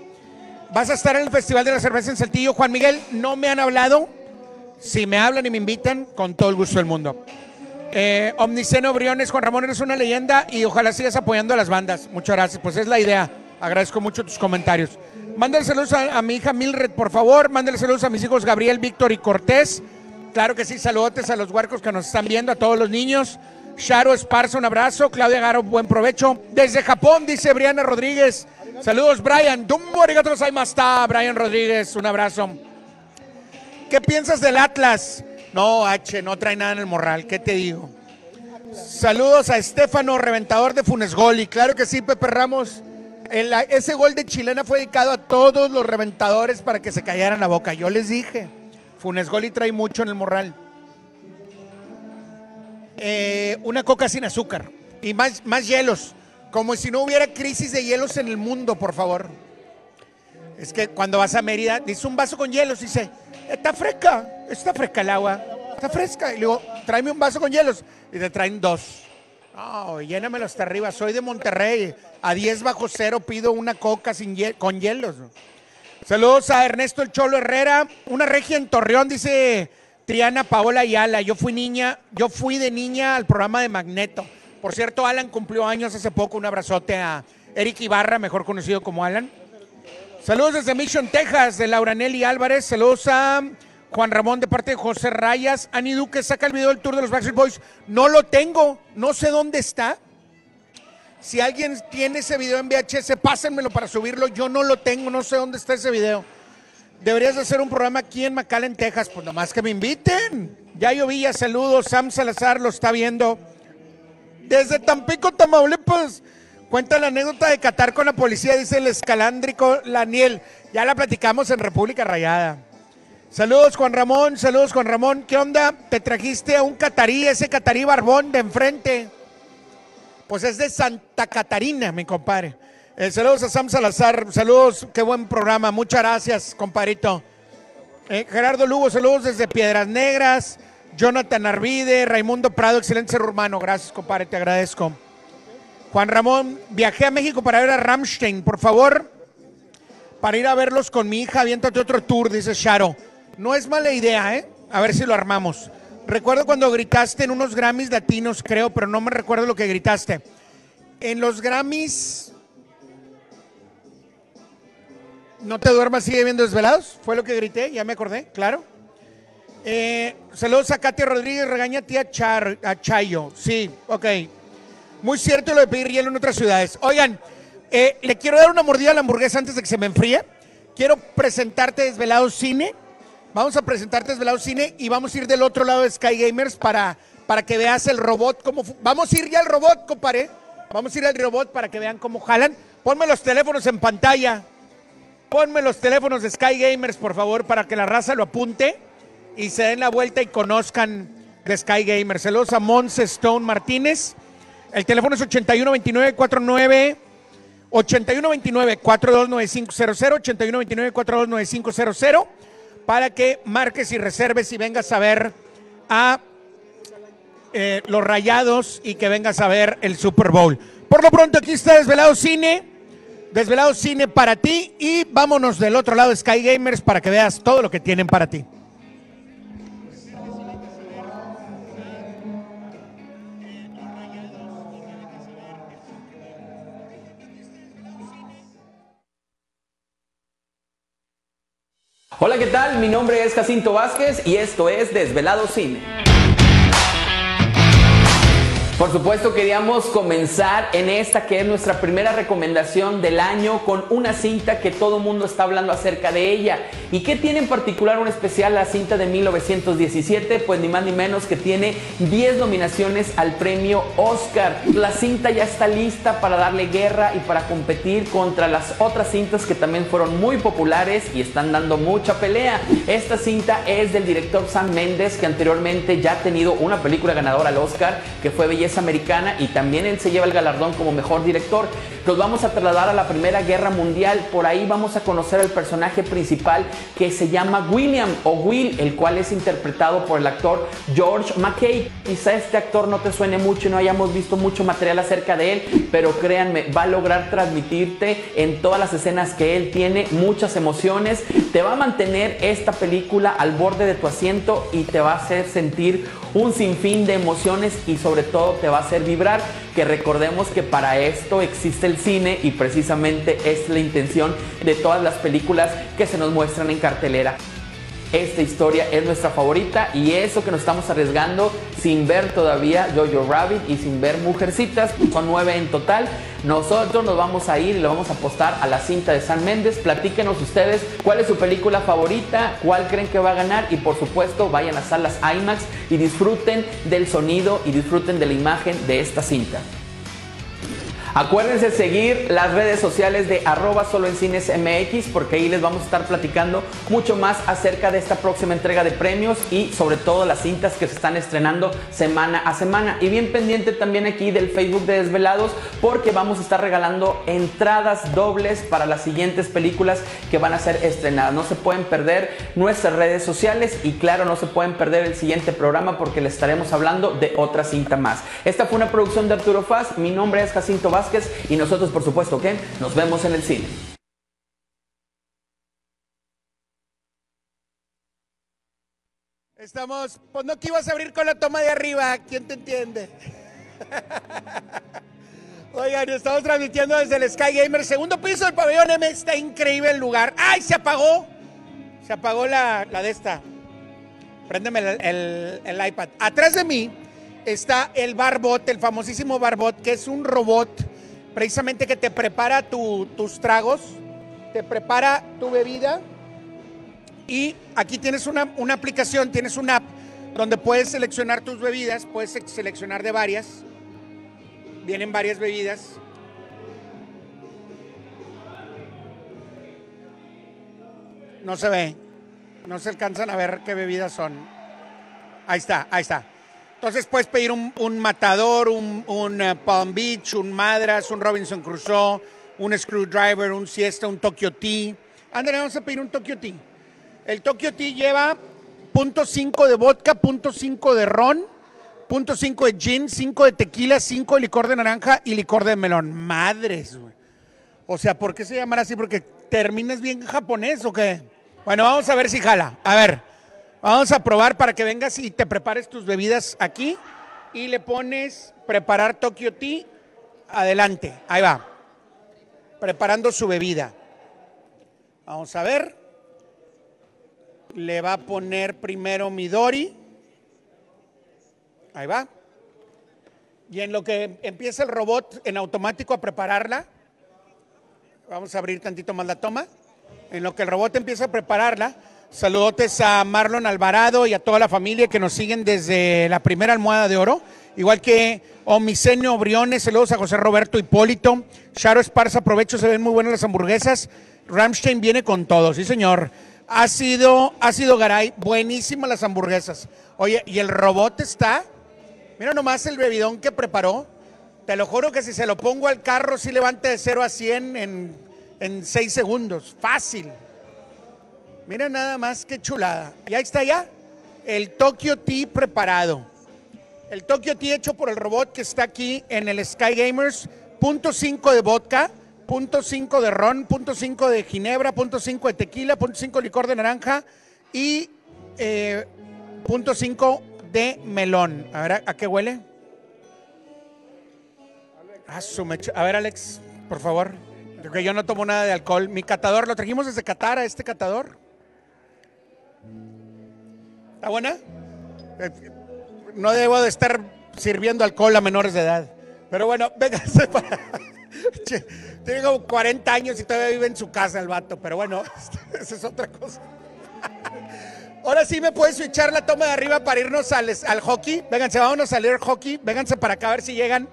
¿Vas a estar en el Festival de la Cerveza en Saltillo? Juan Miguel, no me han hablado. Si me hablan y me invitan, con todo el gusto del mundo. Omniceno Briones, Juan Ramón, eres una leyenda y ojalá sigas apoyando a las bandas. Muchas gracias, pues es la idea. Agradezco mucho tus comentarios. Mándale saludos a mi hija Mildred, por favor. Mándale saludos a mis hijos Gabriel, Víctor y Cortés. Claro que sí, saludotes a los huercos que nos están viendo, a todos los niños. Sharo Esparza, un abrazo. Claudia Garo, buen provecho. Desde Japón, dice Briana Rodríguez. Saludos, Brian. Dumbo, arigato gozaimashita. Brian Rodríguez, un abrazo. ¿Qué piensas del Atlas? No, H, no trae nada en el morral, ¿qué te digo? Saludos a Estefano, reventador de Funes Gol. Y claro que sí, Pepe Ramos. Ese gol de chilena fue dedicado a todos los reventadores para que se callaran la boca. Yo les dije, Funes Gol y trae mucho en el morral. Una coca sin azúcar y más hielos. Como si no hubiera crisis de hielos en el mundo, por favor. Es que cuando vas a Mérida, dice un vaso con hielos, dice... está fresca el agua, está fresca. Y luego, tráeme un vaso con hielos. Y te traen dos. Oh, llénamelo hasta arriba, soy de Monterrey. A 10 bajo cero pido una coca con hielos. Saludos a Ernesto El Cholo Herrera. Una regia en Torreón, dice Triana Paola Ayala. Yo fui de niña al programa de Magneto. Por cierto, Alan cumplió años hace poco. Un abrazote a Eric Ibarra, mejor conocido como Alan. Saludos desde Mission, Texas, de Laura Nelly Álvarez. Saludos a Juan Ramón de parte de José Rayas. Ani Duque, saca el video del tour de los Backstreet Boys. No lo tengo, no sé dónde está. Si alguien tiene ese video en VHS, pásenmelo para subirlo. Yo no lo tengo, no sé dónde está ese video. Deberías hacer un programa aquí en McAllen, Texas. Pues nomás que me inviten. Yayo Villa, saludos. Sam Salazar lo está viendo. Desde Tampico, Tamaulipas. Cuenta la anécdota de Qatar con la policía, dice el escalándrico Laniel. Ya la platicamos en República Rayada. Saludos, Juan Ramón. Saludos, Juan Ramón. ¿Qué onda? Te trajiste a un catarí, ese catarí barbón de enfrente. Pues es de Santa Catarina, mi compadre. Saludos a Sam Salazar, saludos, qué buen programa, muchas gracias, comparito. Gerardo Lugo, saludos desde Piedras Negras. Jonathan Arvide, Raimundo Prado, excelente ser humano, gracias, compadre, te agradezco. Juan Ramón, viajé a México para ver a Rammstein, por favor, para ir a verlos con mi hija, aviéntate otro tour, dice Sharo. No es mala idea, ¿eh? A ver si lo armamos. Recuerdo cuando gritaste en unos Grammys latinos, creo, pero no me recuerdo lo que gritaste. En los Grammys... No te duermas, sigue viendo Desvelados. Fue lo que grité, ya me acordé, claro. Saludos a Katia Rodríguez, regaña a tía Chayo. Sí, ok. Muy cierto lo de pedir hielo en otras ciudades. Oigan, le quiero dar una mordida a la hamburguesa antes de que se me enfríe. Quiero presentarte Desvelados Cine. Vamos a presentarte Desvelados Cine y vamos a ir del otro lado de Sky Gamers para que veas el robot. Cómo vamos a ir ya al robot, compadre. Vamos a ir al robot para que vean cómo jalan. Ponme los teléfonos en pantalla. Ponme los teléfonos de Sky Gamers, por favor, para que la raza lo apunte y se den la vuelta y conozcan de Sky Gamers. Saludos a Monse Stone Martínez. El teléfono es 8129-429500, 8129-429500, para que marques y reserves y vengas a ver a los Rayados y que vengas a ver el Super Bowl. Por lo pronto, aquí está Desvelado Cine. Desvelado Cine para ti y vámonos del otro lado de Sky Gamers para que veas todo lo que tienen para ti. Hola, ¿qué tal? Mi nombre es Jacinto Vázquez y esto es Desvelado Cine. Por supuesto, queríamos comenzar en esta que es nuestra primera recomendación del año con una cinta que todo mundo está hablando acerca de ella. ¿Y qué tiene en particular un especial la cinta de 1917? Pues ni más ni menos que tiene 10 nominaciones al premio Oscar. La cinta ya está lista para darle guerra y para competir contra las otras cintas que también fueron muy populares y están dando mucha pelea. Esta cinta es del director Sam Mendes, que anteriormente ya ha tenido una película ganadora al Oscar, que fue Belleza Americana, y también él se lleva el galardón como mejor director. Nos vamos a trasladar a la Primera Guerra Mundial. Por ahí vamos a conocer al personaje principal que se llama William o Will, el cual es interpretado por el actor George McKay. Quizá este actor no te suene mucho y no hayamos visto mucho material acerca de él, pero créanme, va a lograr transmitirte en todas las escenas que él tiene muchas emociones. Te va a mantener esta película al borde de tu asiento y te va a hacer sentir un sinfín de emociones y sobre todo te va a hacer vibrar, que recordemos que para esto existe el cine y precisamente es la intención de todas las películas que se nos muestran en cartelera. Esta historia es nuestra favorita y eso que nos estamos arriesgando sin ver todavía Jojo Rabbit y sin ver Mujercitas, son 9 en total. Nosotros nos vamos a ir y le vamos a apostar a la cinta de Sam Mendes. Platíquenos ustedes cuál es su película favorita, cuál creen que va a ganar y por supuesto vayan a salas IMAX y disfruten del sonido y disfruten de la imagen de esta cinta. Acuérdense seguir las redes sociales de @soloencinesmx porque ahí les vamos a estar platicando mucho más acerca de esta próxima entrega de premios y sobre todo las cintas que se están estrenando semana a semana. Y bien pendiente también aquí del Facebook de Desvelados porque vamos a estar regalando entradas dobles para las siguientes películas que van a ser estrenadas. No se pueden perder nuestras redes sociales y claro, no se pueden perder el siguiente programa porque les estaremos hablando de otra cinta más. Esta fue una producción de Arturo Faz, mi nombre es Jacinto Vázquez y nosotros, por supuesto, que nos vemos en el cine. Estamos, pues no que ibas a abrir con la toma de arriba, ¿quién te entiende? Oigan, estamos transmitiendo desde el Sky Gamer, segundo piso del pabellón M, está increíble el lugar. ¡Ay, se apagó! Se apagó la de esta. Préndeme el iPad. Atrás de mí está el Barbot, el famosísimo Barbot, que es un robot precisamente que te prepara tus tragos, te prepara tu bebida y aquí tienes una aplicación, tienes una app donde puedes seleccionar tus bebidas, puedes seleccionar de varias, vienen varias bebidas. No se ve, no se alcanzan a ver qué bebidas son. Ahí está, ahí está. Entonces puedes pedir un matador, un Palm Beach, un Madras, un Robinson Crusoe, un screwdriver, un siesta, un Tokyo Tea. Ándale, vamos a pedir un Tokyo Tea. El Tokyo Tea lleva 0.5 de vodka, 0.5 de ron, 0.5 de gin, 5 de tequila, 5 de licor de naranja y licor de melón. Madres, güey. O sea, ¿por qué se llamará así? ¿Porque terminas bien japonés o qué? Bueno, vamos a ver si jala. A ver, vamos a probar para que vengas y te prepares tus bebidas aquí y le pones preparar Tokyo Tea. Adelante, ahí va. Preparando su bebida. Vamos a ver. Le va a poner primero Midori. Ahí va. Y en lo que empieza el robot en automático a prepararla, vamos a abrir tantito más la toma. En lo que el robot empieza a prepararla, saludotes a Marlon Alvarado y a toda la familia que nos siguen desde la primera almohada de oro. Igual que Omisenio Briones, saludos a José Roberto Hipólito. Charo Esparza, aprovecho, se ven muy buenas las hamburguesas. Rammstein viene con todo, sí señor. Ha sido Garay, buenísimas las hamburguesas. Oye, y el robot está... Mira nomás el bebidón que preparó. Te lo juro que si se lo pongo al carro, sí levanta de 0 a 100 en 6 segundos. Fácil. Mira nada más qué chulada. Y ahí está ya el Tokyo Tea preparado. El Tokyo Tea hecho por el robot que está aquí en el Sky Gamers. 0.5 de vodka, 0.5 de ron, 0.5 de ginebra, 0.5 de tequila, 0.5 de licor de naranja y 0.5 de melón. A ver, ¿a qué huele? A ver, Alex, por favor. Porque yo no tomo nada de alcohol. Mi catador, lo trajimos desde Qatar a este catador. ¿Está buena? No debo de estar sirviendo alcohol a menores de edad. Pero bueno, véngase para... Tiene como 40 años y todavía vive en su casa el vato. Pero bueno, esa es otra cosa. Ahora sí me puedes switchar la toma de arriba para irnos al hockey. Vénganse, vámonos al air hockey. Vénganse para acá a ver si llegan.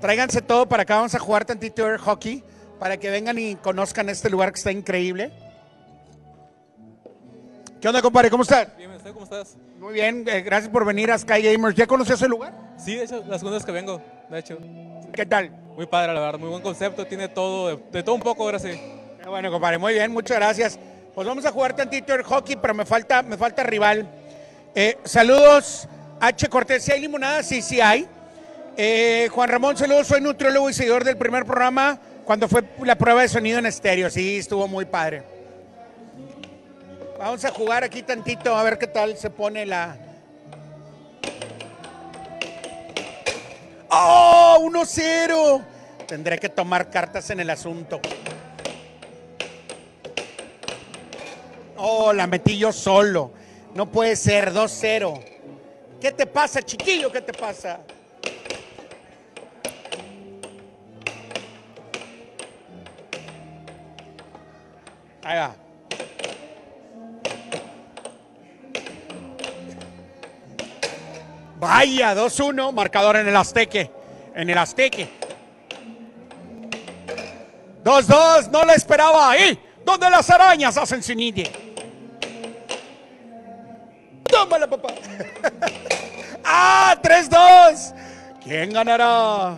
Tráiganse todo para acá. Vamos a jugar tantito air hockey para que vengan y conozcan este lugar que está increíble. ¿Qué onda, compadre? ¿Cómo estás? Bien, ¿cómo estás? Muy bien, gracias por venir a Sky Gamers. ¿Ya conocías el lugar? Sí, de hecho, las segundas que vengo, de hecho. ¿Qué tal? Muy padre, la verdad. Muy buen concepto. Tiene todo, de todo un poco, ahora sí. Bueno, compadre, muy bien. Muchas gracias. Pues vamos a jugar tantito el hockey, pero me falta rival. Saludos, H. Cortés, ¿sí hay limonada? Sí, sí hay. Juan Ramón, saludos, soy nutriólogo y seguidor del primer programa cuando fue la prueba de sonido en estéreo. Sí, estuvo muy padre. Vamos a jugar aquí tantito, a ver qué tal se pone la... ¡Oh, 1-0! Tendré que tomar cartas en el asunto. Oh, la metí yo solo. No puede ser, 2-0. ¿Qué te pasa, chiquillo? ¿Qué te pasa? Ahí va. Vaya, 2-1. Marcador en el Azteque. En el Azteque. 2-2. No la esperaba ahí. Donde las arañas hacen su nido. ¡Tómala, papá! ¡Ah, 3-2! ¿Quién ganará?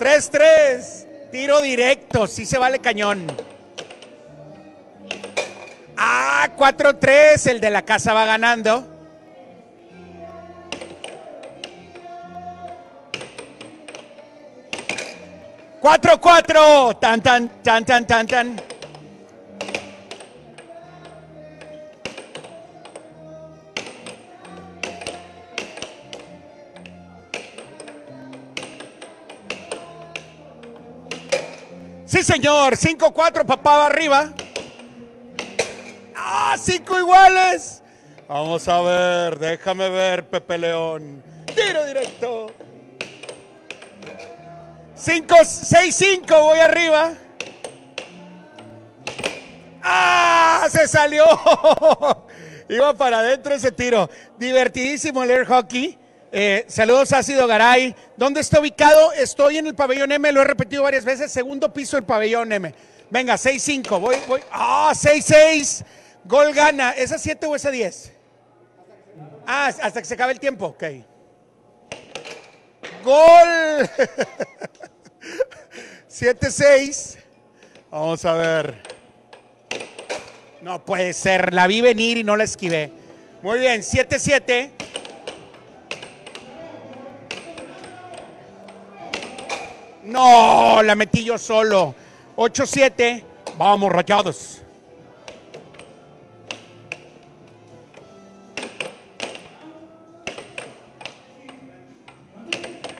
3-3. Tiro directo. Sí se vale cañón. ¡Ah, 4-3! El de la casa va ganando. ¡4-4! Tan, tan, tan, tan, tan, tan. Sí, señor. 5-4, papá va arriba. ¡Ah, 5 iguales! Vamos a ver, déjame ver, Pepe León. Tiro directo. 5-6-5, voy arriba. ¡Ah, se salió! Iba para adentro ese tiro. Divertidísimo el air hockey. Saludos a Ácido Garay. ¿Dónde está ubicado? Estoy en el pabellón M, lo he repetido varias veces. Segundo piso del pabellón M. Venga, 6-5. Voy. ¡Ah, 6-6! Gol gana. ¿Esa 7 o esa 10? Ah, hasta que se acabe el tiempo. Ok. ¡Gol! 7-6. Vamos a ver. No puede ser, la vi venir y no la esquivé. Muy bien, 7-7. No, la metí yo solo. 8-7. Vamos, Rayados.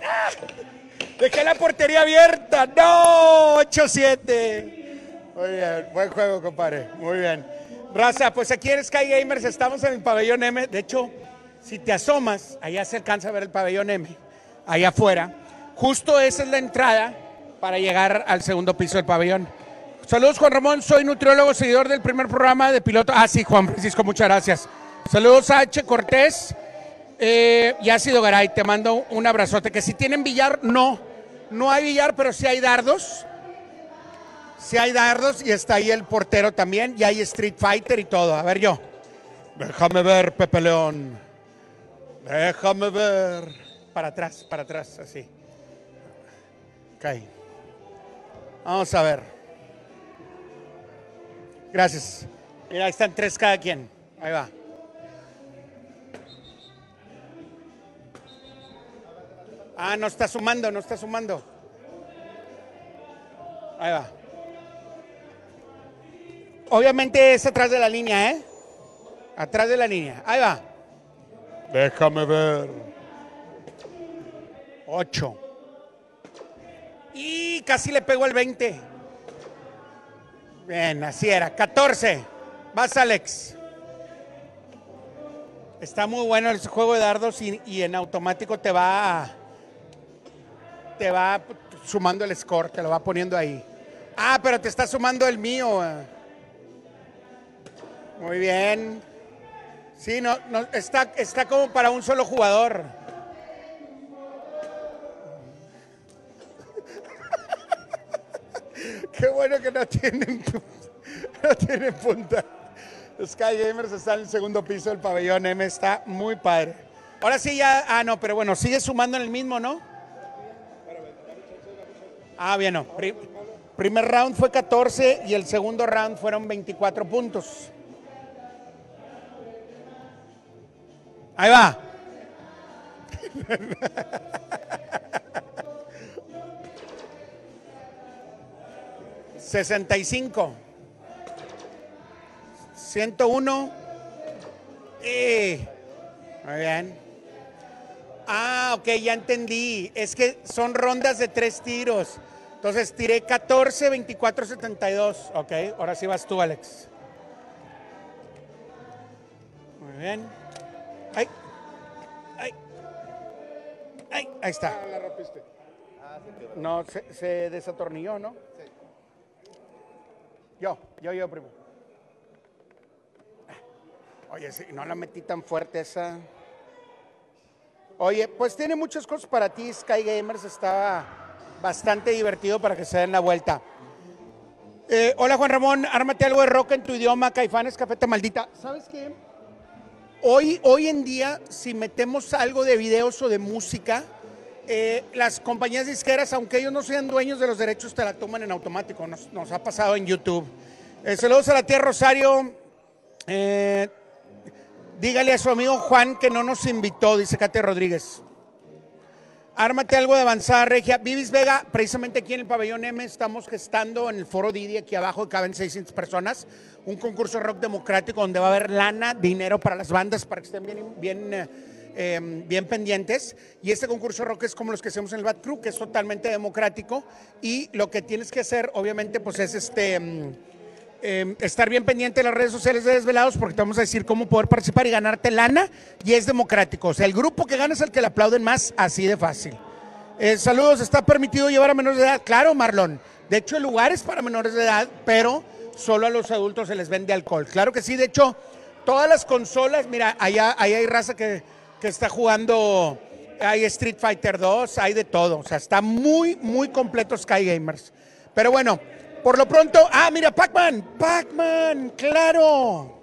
¡Ah! Dejé la portería abierta. No, 8-7. Muy bien, buen juego, compadre. Muy bien. Raza, pues aquí en Sky Gamers estamos en el pabellón M. De hecho, si te asomas, allá se alcanza a ver el pabellón M. Allá afuera. Justo esa es la entrada para llegar al segundo piso del pabellón. Saludos, Juan Ramón, soy nutriólogo, seguidor del primer programa de piloto. Ah, sí, Juan Francisco, muchas gracias. Saludos a H. Cortés y Ácido Garay, te mando un abrazote. Que si tienen billar, no. No hay billar, pero sí hay dardos. Sí hay dardos y está ahí el portero también. Y hay Street Fighter y todo. A ver yo. Déjame ver, Pepe León. Déjame ver. Para atrás, así. Ok, vamos a ver. Gracias. Mira, ahí están tres cada quien. Ahí va. Ah, no está sumando, no está sumando. Ahí va. Obviamente es atrás de la línea, ¿eh? Atrás de la línea. Ahí va. Déjame ver. 8. Y casi le pegó el 20. Bien, así era. 14. Vas, Alex. Está muy bueno el juego de dardos y en automático te va sumando el score, te lo va poniendo ahí. Ah, pero te está sumando el mío. Muy bien. Sí, no está como para un solo jugador. Qué bueno que no tienen punta. Sky Gamers está en el segundo piso del pabellón M, está muy padre. Ahora sí ya, ah no, pero bueno, sigue sumando en el mismo, ¿no? Ah, bien, no. Primer round fue 14 y el segundo round fueron 24 puntos. Ahí va. $65 $101. Muy bien. Ah, ok, ya entendí. Es que son rondas de 3 tiros. Entonces tiré 14, 24, 72. Ok, ahora sí vas tú, Alex. Muy bien. Ay, ay, ay, ahí está. La rompiste. No, se desatornilló, ¿no? Sí. Yo, primo. Oye, si no la metí tan fuerte esa. Oye, pues tiene muchas cosas para ti, Sky Gamers. Está bastante divertido para que se den la vuelta. Hola, Juan Ramón. Ármate algo de rock en tu idioma. Caifanes, Cafeta Maldita. ¿Sabes qué? Hoy en día, si metemos algo de videos o de música, las compañías disqueras, aunque ellos no sean dueños de los derechos, te la toman en automático. Nos ha pasado en YouTube. Saludos a la tía Rosario. Dígale a su amigo Juan que no nos invitó, dice Cate Rodríguez. Ármate algo de avanzada, regia. Vivis Vega, precisamente aquí en el pabellón M, estamos gestando en el Foro Didi, aquí abajo, que caben 600 personas, un concurso rock democrático donde va a haber lana, dinero para las bandas, para que estén bien pendientes. Y este concurso rock es como los que hacemos en el Bad Crew, que es totalmente democrático, y lo que tienes que hacer obviamente pues es estar bien pendiente de las redes sociales de Desvelados, porque te vamos a decir cómo poder participar y ganarte lana, y es democrático. O sea, el grupo que gana es el que le aplauden más, así de fácil. Saludos, ¿está permitido llevar a menores de edad? Claro, Marlon, de hecho el lugar es para menores de edad, pero solo a los adultos se les vende alcohol. Claro que sí, de hecho todas las consolas, mira, allá hay raza que está jugando, hay Street Fighter 2, hay de todo. O sea, está muy, muy completo Sky Gamers. Pero bueno, por lo pronto, ah, mira, Pac-Man, claro.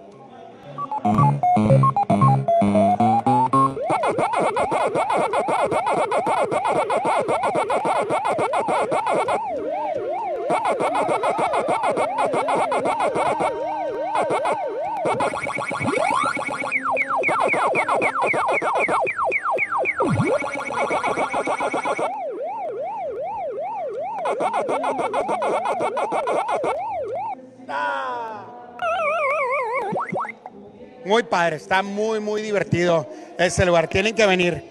Muy padre, está muy divertido ese lugar, tienen que venir.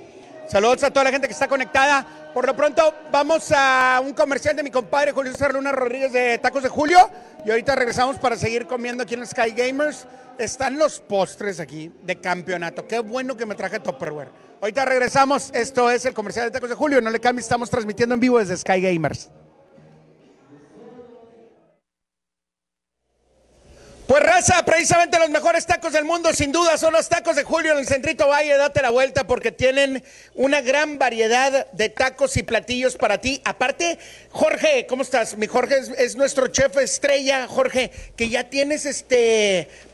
Saludos a toda la gente que está conectada. Por lo pronto vamos a un comercial de mi compadre Julio César Luna Rodríguez de Tacos de Julio y ahorita regresamos para seguir comiendo aquí en Sky Gamers. Están los postres aquí de campeonato, qué bueno que me traje Tupperware. Ahorita regresamos, esto es el comercial de Tacos de Julio, no le cambies, estamos transmitiendo en vivo desde Sky Gamers. Pues raza, precisamente los mejores tacos del mundo, sin duda, son los Tacos de Julio en el Centrito Valle. Date la vuelta porque tienen una gran variedad de tacos y platillos para ti. Aparte, Jorge, ¿cómo estás? Mi Jorge es nuestro chef estrella, Jorge, que ya tienes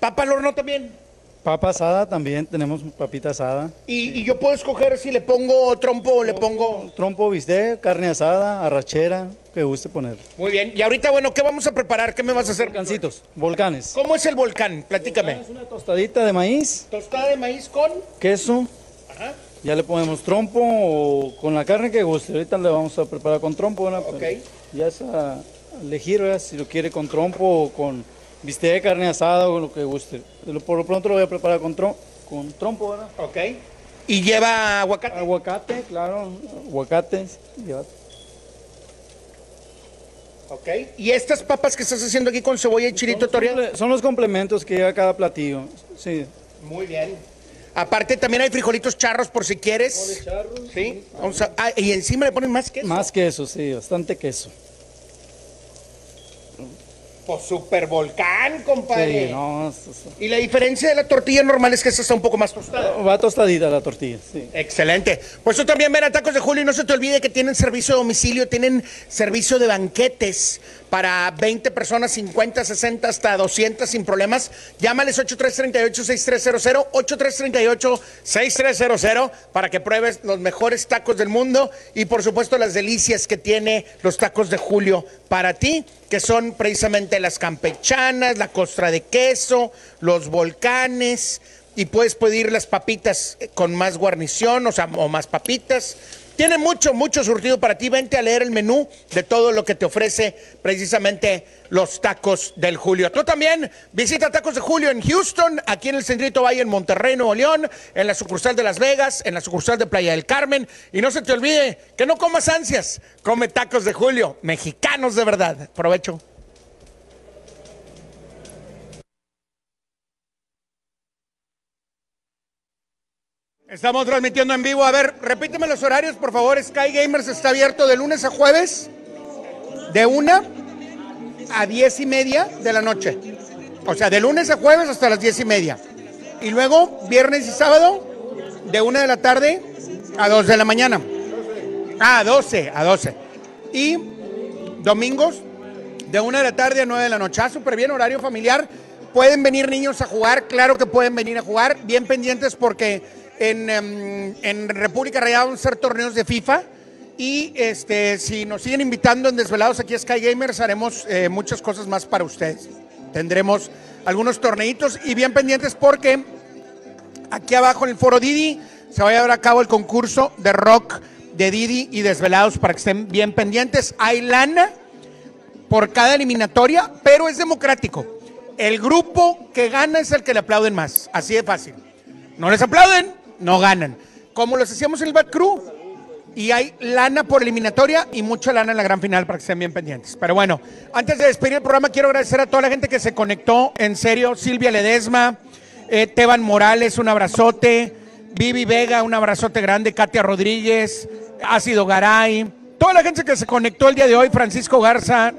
papa al horno también. Papa asada también, tenemos papita asada. ¿Y yo puedo escoger si le pongo trompo o le pongo...? Trompo, bistec, carne asada, arrachera... que guste poner. Muy bien, y ahorita, bueno, ¿qué vamos a preparar? ¿Qué me vas a hacer? Volcancitos, volcanes. ¿Cómo es el volcán? Platícame. Volcán es una tostadita de maíz. Tostada de maíz con... queso. Ajá. Ya le ponemos trompo o con la carne que guste. Ahorita le vamos a preparar con trompo, ¿verdad? Ok. Pero ya es a elegir, ¿verdad? Si lo quiere con trompo o con bistec de carne asada o lo que guste. Por lo pronto lo voy a preparar con trompo, ¿verdad? Ok. ¿Y lleva aguacate? Aguacate, claro. Aguacates, lleva... Okay. ¿Y estas papas que estás haciendo aquí con cebolla y chilito torreado? Son los complementos que lleva cada platillo. Sí. Muy bien. Aparte también hay frijolitos charros por si quieres. Frijoles charros. Sí. Vamos a... ah, y encima le ponen más queso. Más queso, sí, bastante queso. Pues super volcán, compadre. Sí, no, y la diferencia de la tortilla normal es que esta está un poco más tostada. Va tostadita la tortilla, sí. Excelente. Pues tú también ven a Tacos de Julio y no se te olvide que tienen servicio de domicilio, tienen servicio de banquetes para 20 personas, 50, 60, hasta 200 sin problemas. Llámales 8338-6300, 8338-6300 para que pruebes los mejores tacos del mundo y por supuesto las delicias que tiene los Tacos de Julio para ti, que son precisamente las campechanas, la costra de queso, los volcanes, y puedes pedir las papitas con más guarnición, o sea, o más papitas. Tiene mucho surtido para ti. Vente a leer el menú de todo lo que te ofrece precisamente los Tacos del Julio. Tú también visita Tacos de Julio en Houston, aquí en el Centrito Valle, en Monterrey, Nuevo León, en la sucursal de Las Vegas, en la sucursal de Playa del Carmen. Y no se te olvide que no comas ansias, come Tacos de Julio, mexicanos de verdad. Provecho. Estamos transmitiendo en vivo. A ver, repíteme los horarios, por favor. Sky Gamers está abierto de lunes a jueves, de 1 a 10:30 de la noche. O sea, de lunes a jueves hasta las 10:30. Y luego, viernes y sábado, de 1 de la tarde a 2 de la mañana. Ah, 12. Y domingos, de 1 de la tarde a 9 de la noche. Ah, súper bien, horario familiar. Pueden venir niños a jugar, claro que pueden venir a jugar. Bien pendientes porque... En República Rayada van a ser torneos de FIFA y si nos siguen invitando en Desvelados aquí a Sky Gamers haremos muchas cosas más para ustedes. Tendremos algunos torneitos y bien pendientes porque aquí abajo en el Foro Didi se va a llevar a cabo el concurso de rock de Didi y Desvelados para que estén bien pendientes. Hay lana por cada eliminatoria, pero es democrático. El grupo que gana es el que le aplauden más, así de fácil. No les aplauden, no ganan, como los hacíamos en el Bad Crew, y hay lana por eliminatoria y mucha lana en la gran final para que estén bien pendientes. Pero bueno, antes de despedir el programa quiero agradecer a toda la gente que se conectó, en serio, Silvia Ledesma, Teban Morales, un abrazote, Vivi Vega, un abrazote grande, Katia Rodríguez, Ácido Garay, toda la gente que se conectó el día de hoy, Francisco Garza,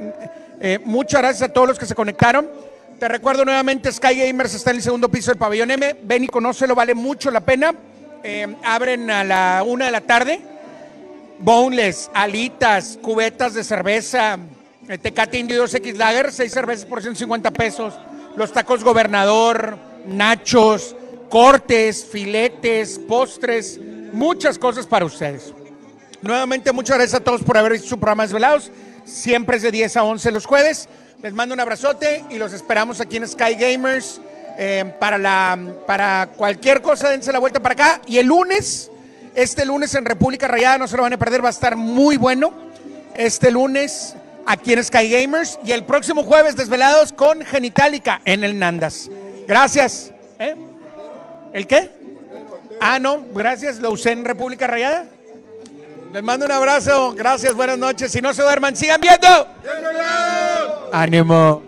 muchas gracias a todos los que se conectaron. Te recuerdo nuevamente, Sky Gamers está en el segundo piso del pabellón M. Ven y conócelo, vale mucho la pena. Abren a la 1 de la tarde. Boneless, alitas, cubetas de cerveza, Tecate Indio 2X Lager, 6 cervezas por 150 pesos. Los tacos Gobernador, nachos, cortes, filetes, postres. muchas cosas para ustedes. Nuevamente, muchas gracias a todos por haber visto su programa Desvelados. Siempre es de 10 a 11 los jueves. Les mando un abrazote y los esperamos aquí en Sky Gamers. Para cualquier cosa, dense la vuelta para acá. Y el lunes, este lunes en República Rayada, no se lo van a perder, va a estar muy bueno. Este lunes aquí en Sky Gamers. Y el próximo jueves, Desvelados con Genitalica en el Nandas. Gracias. ¿Eh? ¿El qué? Ah, no, gracias, lo usé en República Rayada. Les mando un abrazo, gracias, buenas noches. Si no se duerman, sigan viendo. ¡Ánimo!